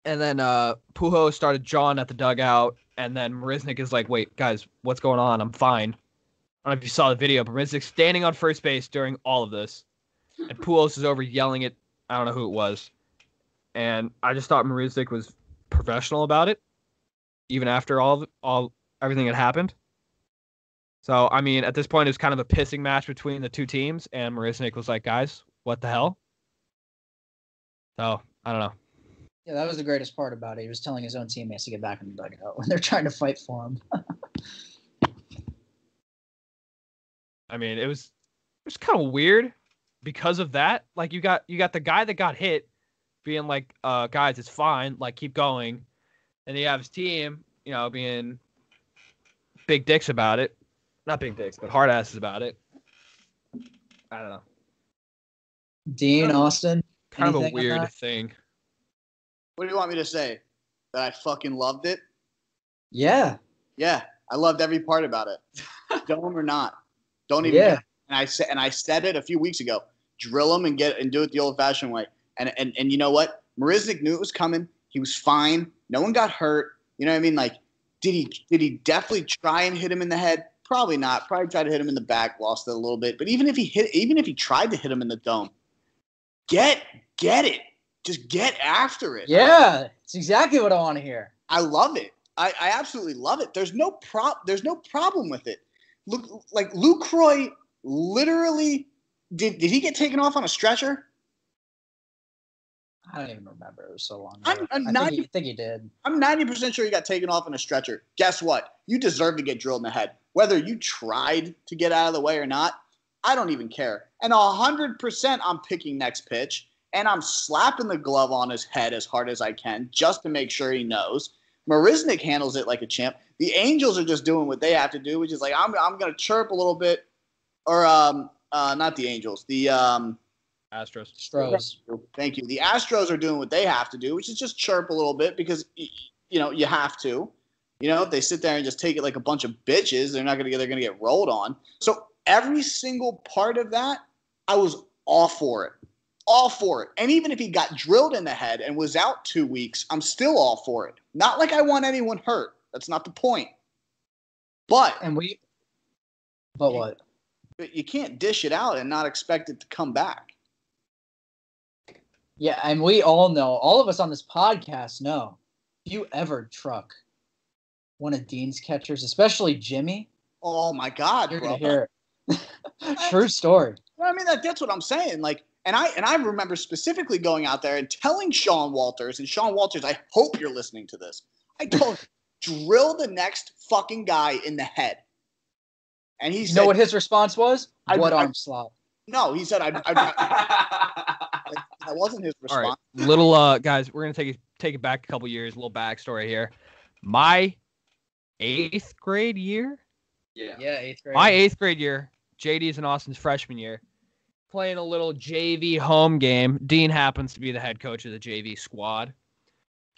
Pujols started jawing at the dugout, and then Marisnick is like, wait, guys, what's going on? I'm fine. I don't know if you saw the video, but Marisnick's standing on first base during all of this, and Pujols is over yelling at, I don't know who it was, and I just thought Marisnick was professional about it, even after everything had happened. So, I mean, at this point, it was kind of a pissing match between the two teams, and Marisnick was like, guys, what the hell? So, I don't know. Yeah, that was the greatest part about it. He was telling his own teammates to get back in the dugout when they're trying to fight for him. I mean, it was kind of weird because of that. Like, you got the guy that got hit being like, guys, it's fine. Like, keep going. And you have his team, you know, being big dicks about it. Not big dicks, but hard asses about it. I don't know. Dean, Austin. Kind of a weird thing. What do you want me to say? That I fucking loved it? Yeah. Yeah. I loved every part about it. Dome or not. Don't even care. And I said it a few weeks ago. Drill them and do it the old fashioned way. And you know what? Marisnick knew it was coming. He was fine. No one got hurt. You know what I mean? Like, did he definitely try and hit him in the head? Probably not. Probably tried to hit him in the back, lost it a little bit. But even if he tried to hit him in the dome, get it. Just get after it. Yeah, it's exactly what I want to hear. I love it. I absolutely love it. There's no problem with it. Look, like, Lucroy literally did he get taken off on a stretcher? I don't even remember. It was so long ago. I think he did. I'm 90% sure he got taken off on a stretcher. Guess what? You deserve to get drilled in the head. Whether you tried to get out of the way or not, I don't even care. And 100% I'm picking next pitch, and I'm slapping the glove on his head as hard as I can just to make sure he knows. Marisnick handles it like a champ. The Angels are just doing what they have to do, which is like, I'm going to chirp a little bit. Or not the Angels. The Astros. Astros. Thank you. The Astros are doing what they have to do, which is just chirp a little bit because, you know, you have to. You know, if they sit there and just take it like a bunch of bitches, they're going to get rolled on. So, every single part of that, I was all for it. All for it. And even if he got drilled in the head and was out 2 weeks, I'm still all for it. Not like I want anyone hurt. That's not the point. But you can't dish it out and not expect it to come back. Yeah, and we all know, all of us on this podcast know, if you ever truck one of Dean's catchers, especially Jimmy. Oh, my God, you're going to hear it. True story. I mean, that's what I'm saying. Like, and I remember specifically going out there and telling Sean Walters, I hope you're listening to this. I told him, drill the next fucking guy in the head. And he said, you know what his response was? What arm slot? No, he said, that wasn't his response. All right, little guys, we're gonna take it back a couple years. Little backstory here. My 8th grade year. Yeah, 8th grade. My 8th grade year, JD's and Austin's freshman year, playing a little JV home game. Dean happens to be the head coach of the JV squad.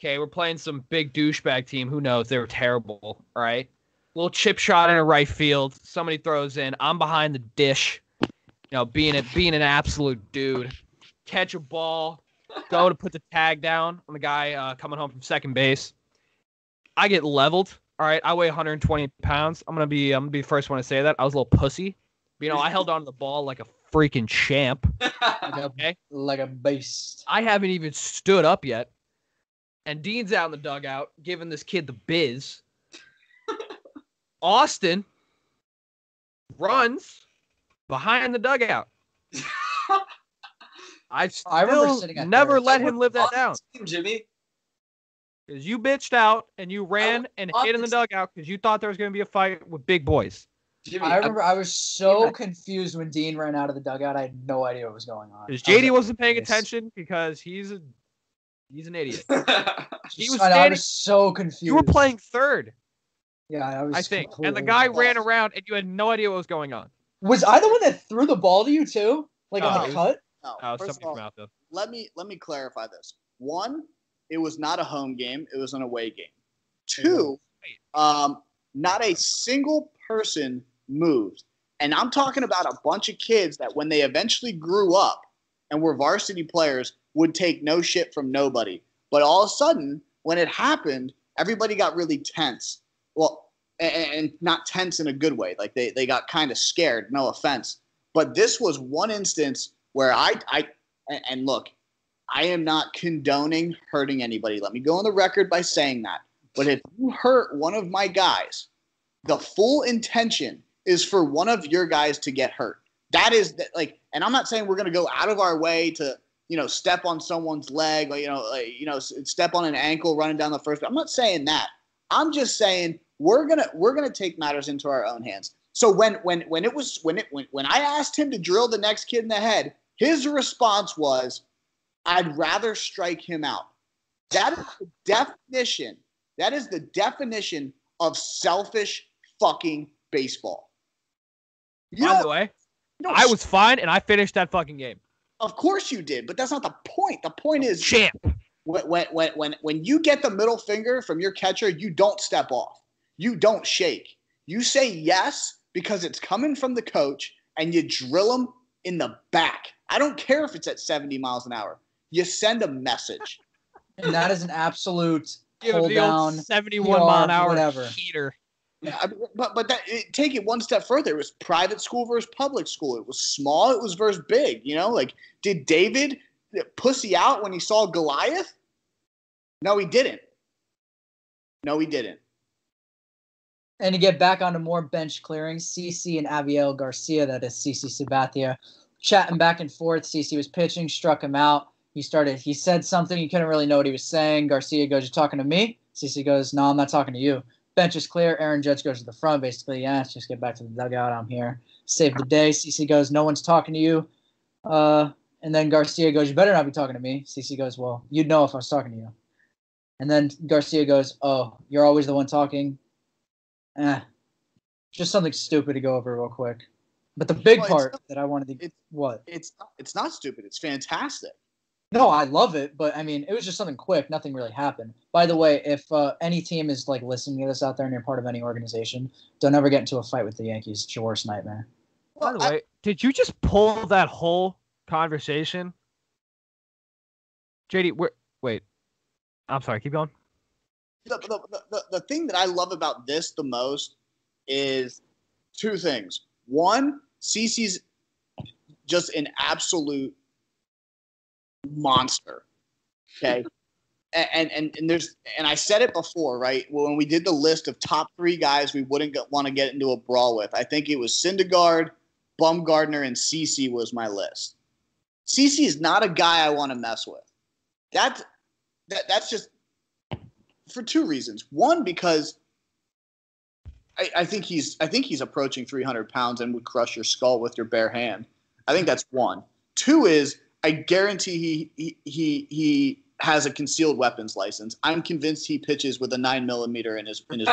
Okay, we're playing some big douchebag team. Who knows? They were terrible, all right? Little chip shot in a right field. Somebody throws in. I'm behind the dish. You know, being an absolute dude. Catch a ball. Go to put the tag down on the guy coming home from second base. I get leveled. All right, I weigh 120 pounds. I'm gonna be the first one to say that. I was a little pussy. But, you know, I held on to the ball like a freaking champ. Okay? Like a beast. I haven't even stood up yet. And Dean's out in the dugout giving this kid the biz. Austin runs behind the dugout. I never let him live that down. Team, Jimmy. Because you bitched out and you ran and hid in the dugout because you thought there was going to be a fight with big boys. Jimmy, I remember I was so confused when Dean ran out of the dugout. I had no idea what was going on. Because JD wasn't paying attention because he's an idiot. I was so confused. You were playing third. Yeah, I think. And the guy ran around and you had no idea what was going on. Was I the one that threw the ball to you too? Like on the cut? No, first of all, let me clarify this. One, it was not a home game. It was an away game. Two, not a single person moved. And I'm talking about a bunch of kids that when they eventually grew up and were varsity players would take no shit from nobody. But all of a sudden, when it happened, everybody got really tense. Well, and not tense in a good way. Like they got kind of scared, no offense. But this was one instance where I look, I am not condoning hurting anybody. Let me go on the record by saying that. But if you hurt one of my guys, the full intention is for one of your guys to get hurt. That is like, and I'm not saying we're going to go out of our way to, you know, step on someone's leg or, step on an ankle running down the first. I'm not saying that. I'm just saying we're going to take matters into our own hands. So when I asked him to drill the next kid in the head, his response was, "I'd rather strike him out." That is the definition. That is the definition of selfish fucking baseball. By the way, I was fine and I finished that fucking game. Of course you did, but that's not the point. The point is, champ, when you get the middle finger from your catcher, you don't step off. You don't shake. You say yes because it's coming from the coach, and you drill them in the back. I don't care if it's at 70 miles an hour. You send a message. And that is an absolute hold down, 71 PR, mile an hour heater. Yeah, take it one step further. It was private school versus public school. It was small. It was versus big. You know, like, did David pussy out when he saw Goliath? No, he didn't. And to get back onto more bench clearing, CeCe and Aviel Garcia, that is CeCe Sabathia, chatting back and forth. CeCe was pitching, struck him out. He said something. You couldn't really know what he was saying. Garcia goes, "You talking to me?" CeCe goes, "No, I'm not talking to you." Bench is clear. Aaron Judge goes to the front, basically. "Yeah, let's just get back to the dugout. I'm here. Save the day." CeCe goes, "No one's talking to you." And then Garcia goes, "You better not be talking to me." CeCe goes, "Well, you'd know if I was talking to you." And then Garcia goes, "Oh, you're always the one talking." Just something stupid to go over real quick. But the big part that I wanted to it's not stupid. It's fantastic. No, I love it, but I mean, it was just something quick. Nothing really happened. By the way, if any team is like listening to this out there and you're part of any organization, don't ever get into a fight with the Yankees. It's your worst nightmare. By the way, did you just pull that whole conversation? JD, wait. I'm sorry. Keep going. The thing that I love about this the most is two things. One, CeCe's just an absolute monster. Okay. And there's, and I said it before, right? When we did the list of top three guys we wouldn't want to get into a brawl with, I think it was Syndergaard, Bumgarner, and CeCe was my list. CeCe is not a guy I want to mess with. That's just for two reasons. One, because I think he's approaching 300 pounds and would crush your skull with your bare hand. I think that's one. Two is, I guarantee he has a concealed weapons license. I'm convinced he pitches with a 9mm in his face.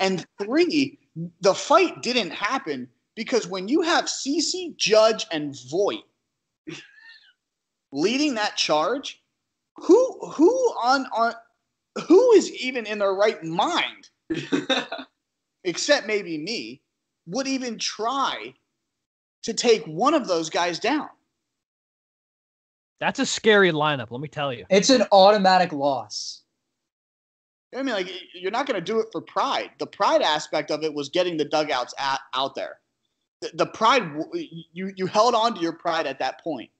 And three, the fight didn't happen because when you have CeCe, Judge, and Voit leading that charge, Who is even in their right mind, except maybe me, would even try to take one of those guys down? That's a scary lineup, let me tell you. It's an automatic loss. I mean, like, you're not going to do it for pride. The pride aspect of it was getting the dugouts out there. The pride, you held on to your pride at that point.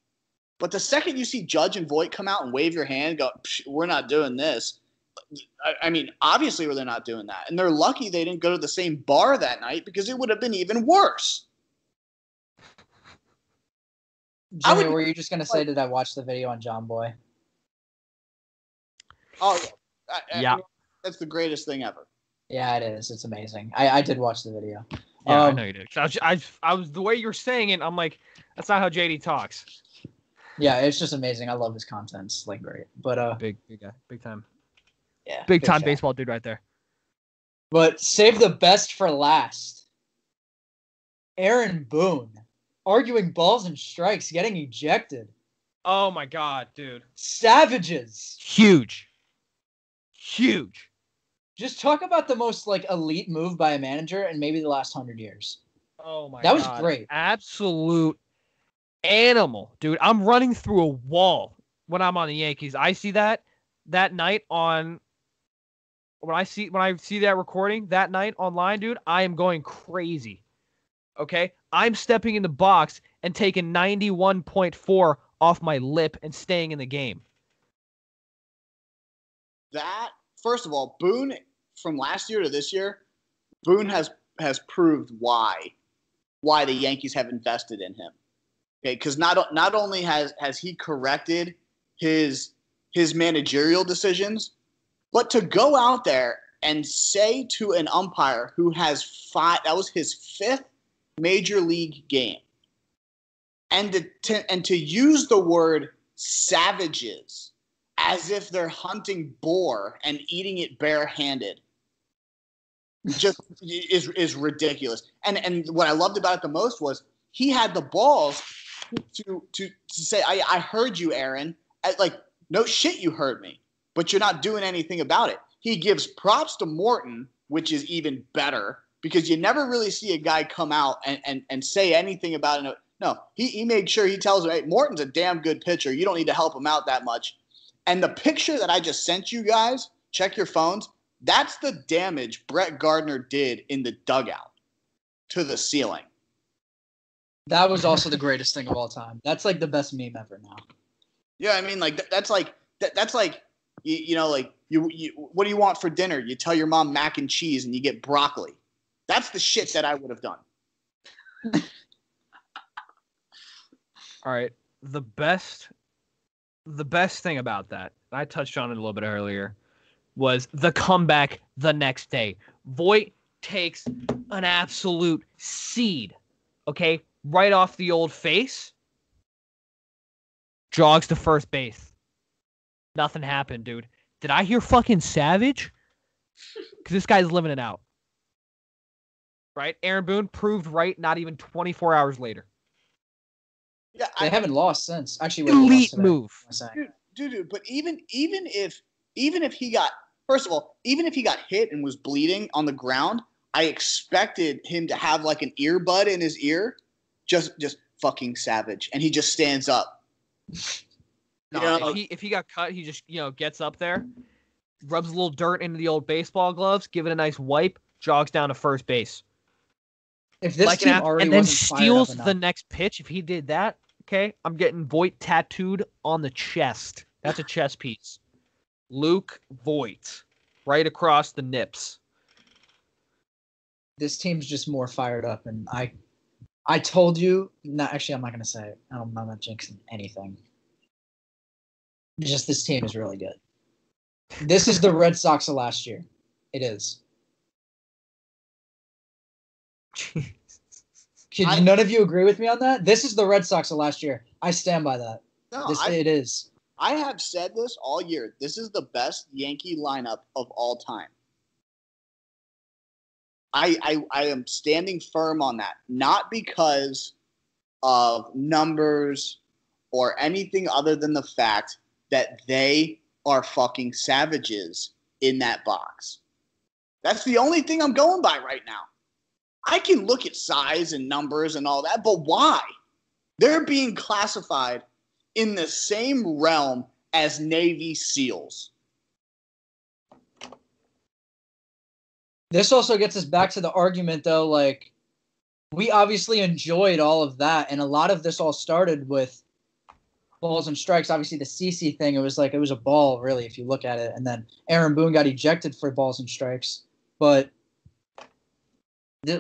But the second you see Judge and Voit come out and wave your hand, go, we're not doing this. I mean, obviously they're not doing that. And they're lucky they didn't go to the same bar that night, because it would have been even worse. Jimmy, were you just going to say, did I watch the video on John Boy? Oh, yeah. I mean, that's the greatest thing ever. Yeah, it is. It's amazing. I did watch the video. Yeah, I know you did. I was, the way you were saying it, I'm like, that's not how JD talks. Yeah, it's just amazing. I love his content. It's like great. But big guy, big time. Yeah. Big time shot. Baseball dude right there. But save the best for last. Aaron Boone arguing balls and strikes, getting ejected. Oh my god, dude. Savages. Huge. Just talk about the most like elite move by a manager in maybe the last 100 years. Oh my god. That was great. Absolute animal, dude. I'm running through a wall when I'm on the Yankees. I see that night on when I see that recording that night online, dude, I am going crazy. Okay? I'm stepping in the box and taking 91.4 off my lip and staying in the game. That, first of all, Boone from last year to this year, Boone has proved why the Yankees have invested in him. Okay, because not only has he corrected his managerial decisions, but to go out there and say to an umpire who has that was his fifth major league game, and to use the word savages as if they're hunting boar and eating it barehanded, just is ridiculous. And what I loved about it the most was he had the balls to say, I heard you, Aaron. Like, no shit, you heard me, but you're not doing anything about it. He gives props to Morton, which is even better, because you never really see a guy come out and say anything about it. No, he made sure he tells him, hey, Morton's a damn good pitcher. You don't need to help him out that much. And the picture that I just sent you guys, check your phones, that's the damage Brett Gardner did in the dugout to the ceiling. That was also the greatest thing of all time. That's like the best meme ever now. Yeah, I mean, like that's like you know, like you what do you want for dinner? You tell your mom mac and cheese and you get broccoli. That's the shit that I would have done. All right, the best thing about that, and I touched on it a little bit earlier, was the comeback the next day. Voit takes an absolute seed. Okay? Right off the old face, jogs to first base. Nothing happened, dude. Did I hear fucking savage? Because this guy's living it out. Right? Aaron Boone proved right not even 24 hours later. Yeah, they haven't lost since. Actually, elite move. Dude, but even if he got, first of all, even if he got hit and was bleeding on the ground, I expected him to have like an earbud in his ear. Just fucking savage, and he just stands up. No, if he got cut, he just gets up there, rubs a little dirt into the old baseball gloves, give it a nice wipe, jogs down to first base. If this like team an already and then steals the next pitch, if he did that, okay, I'm getting Voit tattooed on the chest. That's a chest piece. Luke Voit, right across the nips. This team's just more fired up, and I told you. No, actually, I'm not going to say it. I'm not jinxing anything. Just this team is really good. This is the Red Sox of last year. It is. None of you agree with me on that? This is the Red Sox of last year. I stand by that. It is. I have said this all year. This is the best Yankee lineup of all time. I am standing firm on that, not because of numbers or anything other than the fact that they are fucking savages in that box. That's the only thing I'm going by right now. I can look at size and numbers and all that, but why? They're being classified in the same realm as Navy SEALs. This also gets us back to the argument, though, like, we obviously enjoyed all of that, and a lot of this all started with balls and strikes. Obviously, the CeCe thing, it was a ball, really, if you look at it. And then Aaron Boone got ejected for balls and strikes. But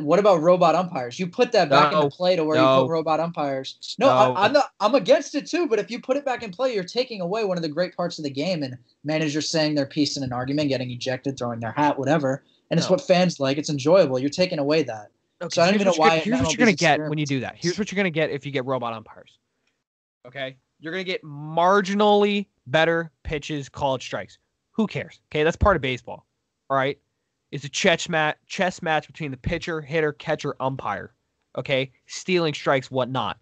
what about robot umpires? You put that back into play to where you put robot umpires. I'm against it, too. But if you put it back in play, you're taking away one of the great parts of the game, and managers saying their piece in an argument, getting ejected, throwing their hat, whatever. And it's what fans like. It's enjoyable. You're taking away that. Okay, so I don't even know why. Here's what you're going to get when you do that. Here's what you're going to get if you get robot umpires. Okay? You're going to get marginally better pitches called strikes. Who cares? Okay? That's part of baseball. All right? It's a chess match between the pitcher, hitter, catcher, umpire. Okay? Stealing strikes, whatnot.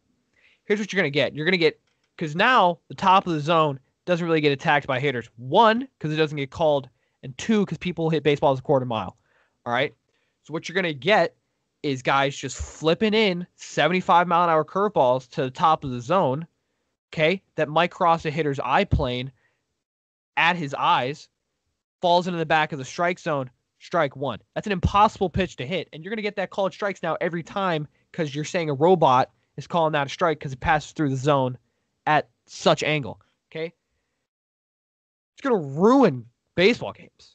Here's what you're going to get. You're going to get... Because now, the top of the zone doesn't really get attacked by hitters. One, because it doesn't get called. And two, because people hit baseballs a quarter mile. All right? So what you're going to get is guys just flipping in 75-mile-an-hour curveballs to the top of the zone, okay, that might cross a hitter's eye plane at his eyes, falls into the back of the strike zone, strike one. That's an impossible pitch to hit, and you're going to get that called strikes now every time because you're saying a robot is calling that a strike because it passes through the zone at such angle, okay? It's going to ruin baseball games.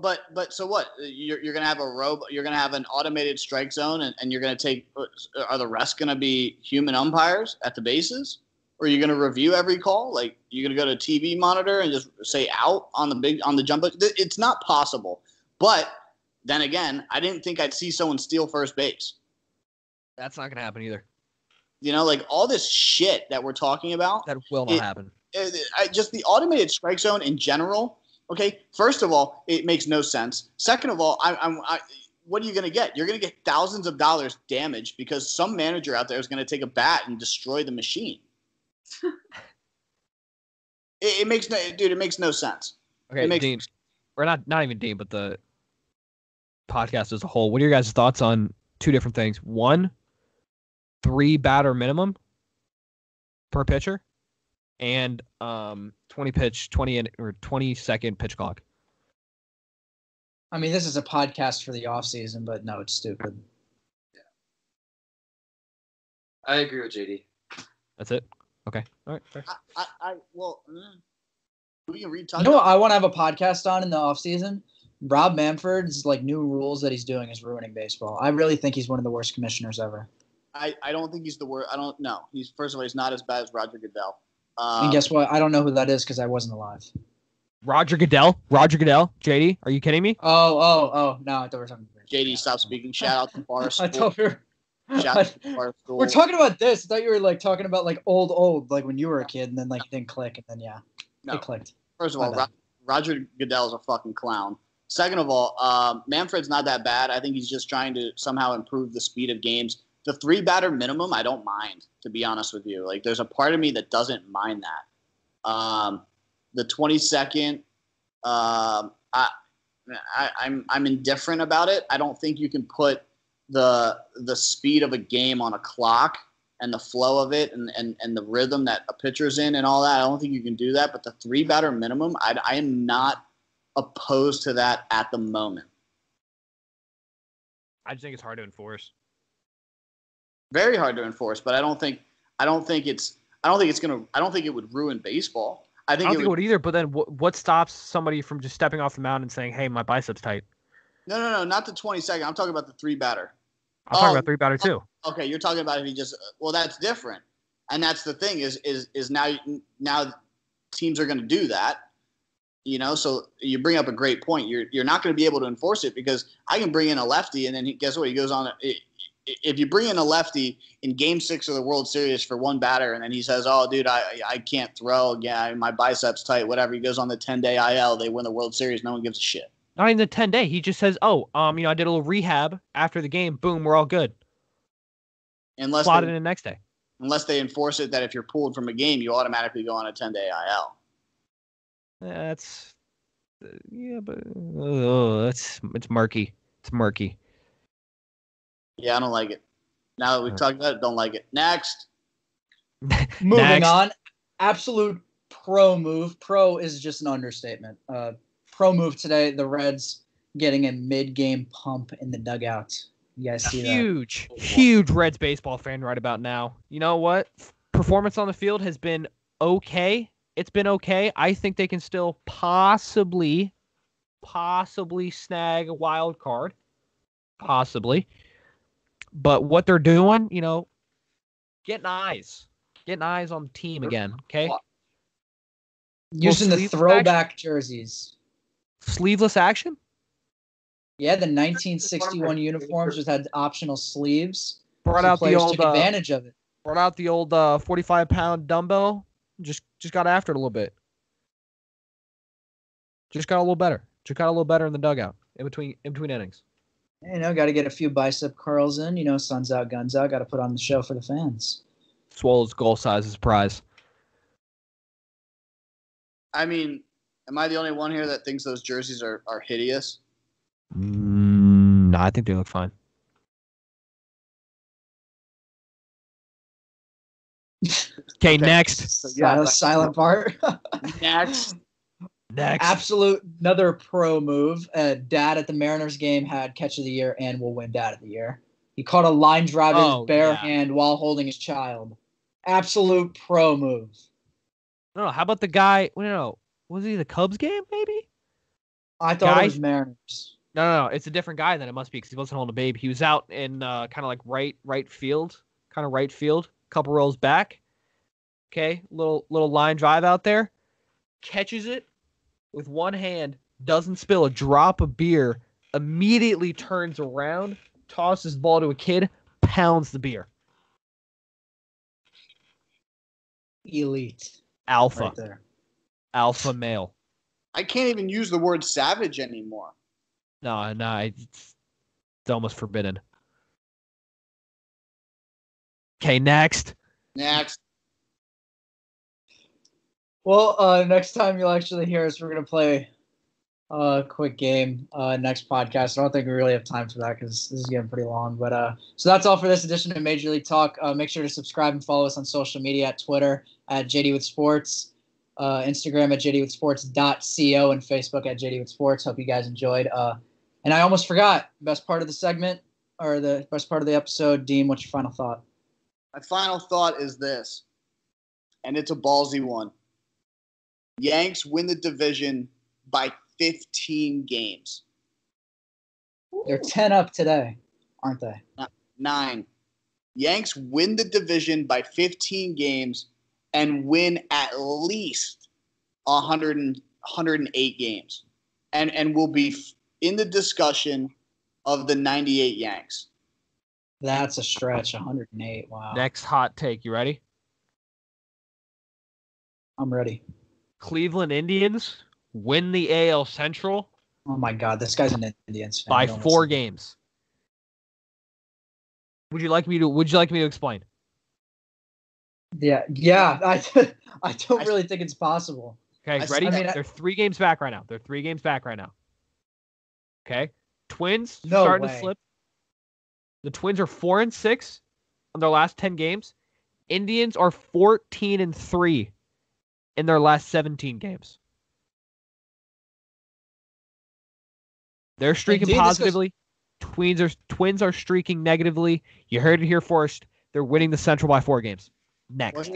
But so what? You're gonna have a robot. You're gonna have an automated strike zone, and you're gonna take. Are the refs gonna be human umpires at the bases, or are you gonna review every call? Like you're gonna go to a TV monitor and just say out on the jump? It's not possible. But then again, I didn't think I'd see someone steal first base. That's not gonna happen either. You know, like all this shit that we're talking about. That will not happen. Just the automated strike zone in general. Okay, first of all, it makes no sense. Second of all, what are you going to get? You're going to get thousands of dollars damaged because some manager out there is going to take a bat and destroy the machine. It makes no sense. Okay, Dean, or not even Dean, but the podcast as a whole. What are your guys' thoughts on two different things? One, 3 batter minimum per pitcher. And 20-second pitch clock. I mean, this is a podcast for the off season, but no, it's stupid. Yeah. I agree with JD. That's it. Okay. All right. Fair. We can read. You know what I want to have a podcast on in the off season? Rob Manfred's new rules that he's doing is ruining baseball. I really think he's one of the worst commissioners ever. I don't think he's the worst. I don't know. He's first of all, he's not as bad as Roger Goodell. And guess what? I don't know who that is because I wasn't alive. Roger Goodell? JD, are you kidding me? Oh. No, I thought we were talking about JD, stop speaking. Shout out to Bar School. We're talking about this. I thought you were, talking about, old, when you were a kid, and then, it didn't click, and then, yeah. No. It clicked. First of all, Roger Goodell is a fucking clown. Second of all, Manfred's not that bad. I think he's just trying to somehow improve the speed of games. The 3 batter minimum, I don't mind, to be honest with you. There's a part of me that doesn't mind that. The 20-second, I'm indifferent about it. I don't think you can put the speed of a game on a clock and the flow of it and the rhythm that a pitcher's in and all that. I don't think you can do that. But the 3 batter minimum, I am not opposed to that at the moment. I just think it's hard to enforce. Very hard to enforce, but I don't think it would ruin baseball. I don't think it would either. But then, what stops somebody from just stepping off the mound and saying, "Hey, my bicep tight"? No, not the 20-second. I'm talking about the 3 batter. I'm talking about 3 batter too. Okay, you're talking about if he just. Well, that's different, and that's the thing is now teams are going to do that. You know, so you bring up a great point. You're not going to be able to enforce it because I can bring in a lefty, and then guess what? He goes on. If you bring in a lefty in Game 6 of the World Series for one batter and then he says, oh, dude, I can't throw. Yeah, my bicep's tight, whatever. He goes on the 10-day IL. They win the World Series. No one gives a shit. Not even the 10-day. He just says, I did a little rehab after the game. Boom, we're all good. Slot it in the next day. unless they enforce it that if you're pulled from a game, you automatically go on a 10-day IL. It's murky. It's murky. Yeah, I don't like it. Now that we've talked about it, don't like it. Next. Moving on. Absolute pro move. Pro is just an understatement. Pro move today. The Reds getting a mid-game pump in the dugout. You guys see that? Huge Reds baseball fan right about now. You know what? Performance on the field has been okay. It's been okay. I think they can still possibly snag a wild card. Possibly. But what they're doing, you know, getting eyes on the team again, okay? Using the throwback jerseys. Sleeveless action? Yeah, the 1961 uniforms just had optional sleeves. Brought out the old 45-pound dumbbell. Just got after it a little bit. Just got a little better. Just got a little better in the dugout in between innings. You know, got to get a few bicep curls in. You know, sun's out, guns out. Got to put on the show for the fans. Swallows goal size is a prize. I mean, am I the only one here that thinks those jerseys are hideous? No, I think they look fine. Okay, next. So, yeah, silent part. Next. Absolute another pro move. Dad at the Mariners game had catch of the year and will win dad of the year. He caught a line drive in his bare hand while holding his child. Absolute pro move. No, how about the guy? No, was he the Cubs game? Maybe. I thought it was Mariners. No, it's a different guy then. It must be because he wasn't holding a baby. He was out in kind of like right field, couple rows back. Okay, little line drive out there. Catches it with one hand, doesn't spill a drop of beer, immediately turns around, tosses the ball to a kid, pounds the beer. Elite. Alpha. Right there. Alpha male. I can't even use the word savage anymore. No, it's almost forbidden. Okay, next. Well, next time you'll actually hear us, we're going to play a quick game next podcast. I don't think we really have time for that because this is getting pretty long. But so that's all for this edition of Major League Talk. Make sure to subscribe and follow us on social media at Twitter at JDWithSports, Instagram at JDWithSports.co, and Facebook at JDWithSports. Hope you guys enjoyed. And I almost forgot, best part of the segment or the best part of the episode. Dean, what's your final thought? My final thought is this, and it's a ballsy one. Yanks win the division by 15 games. They're 10 up today, aren't they? 9. Yanks win the division by 15 games and win at least 108 games. And will be in the discussion of the 98 Yanks. That's a stretch, 108. Wow. Next hot take. You ready? I'm ready. Cleveland Indians win the AL Central. Oh, my God. This guy's an Indians fan. By 4 games. Would you like me to explain? Yeah. I think it's possible. Okay, ready? They're 3 games back right now. Okay. Twins starting to slip. The Twins are 4-6 on their last 10 games. Indians are 14-3. In their last 17 games. They're streaking positively. Twins are streaking negatively. You heard it here first. They're winning the Central by 4 games. Next.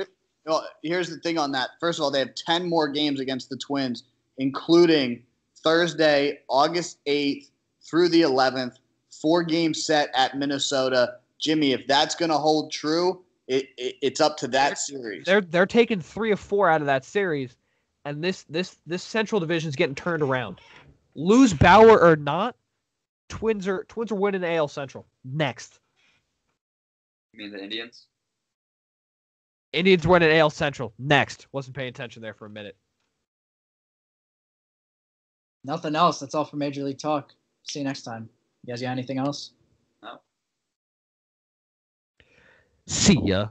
Well, here's the thing on that. First of all, they have 10 more games against the Twins, including Thursday, August 8th through the 11th, 4-game set at Minnesota. Jimmy, if that's going to hold true, It's up to that series. They're taking 3 of 4 out of that series, and this Central Division's getting turned around. Lose Bauer or not, Twins are winning the AL Central. Next. You mean the Indians? Indians winning AL Central. Next. Wasn't paying attention there for a minute. Nothing else. That's all for Major League Talk. See you next time. You guys got anything else? See ya.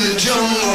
the jungle.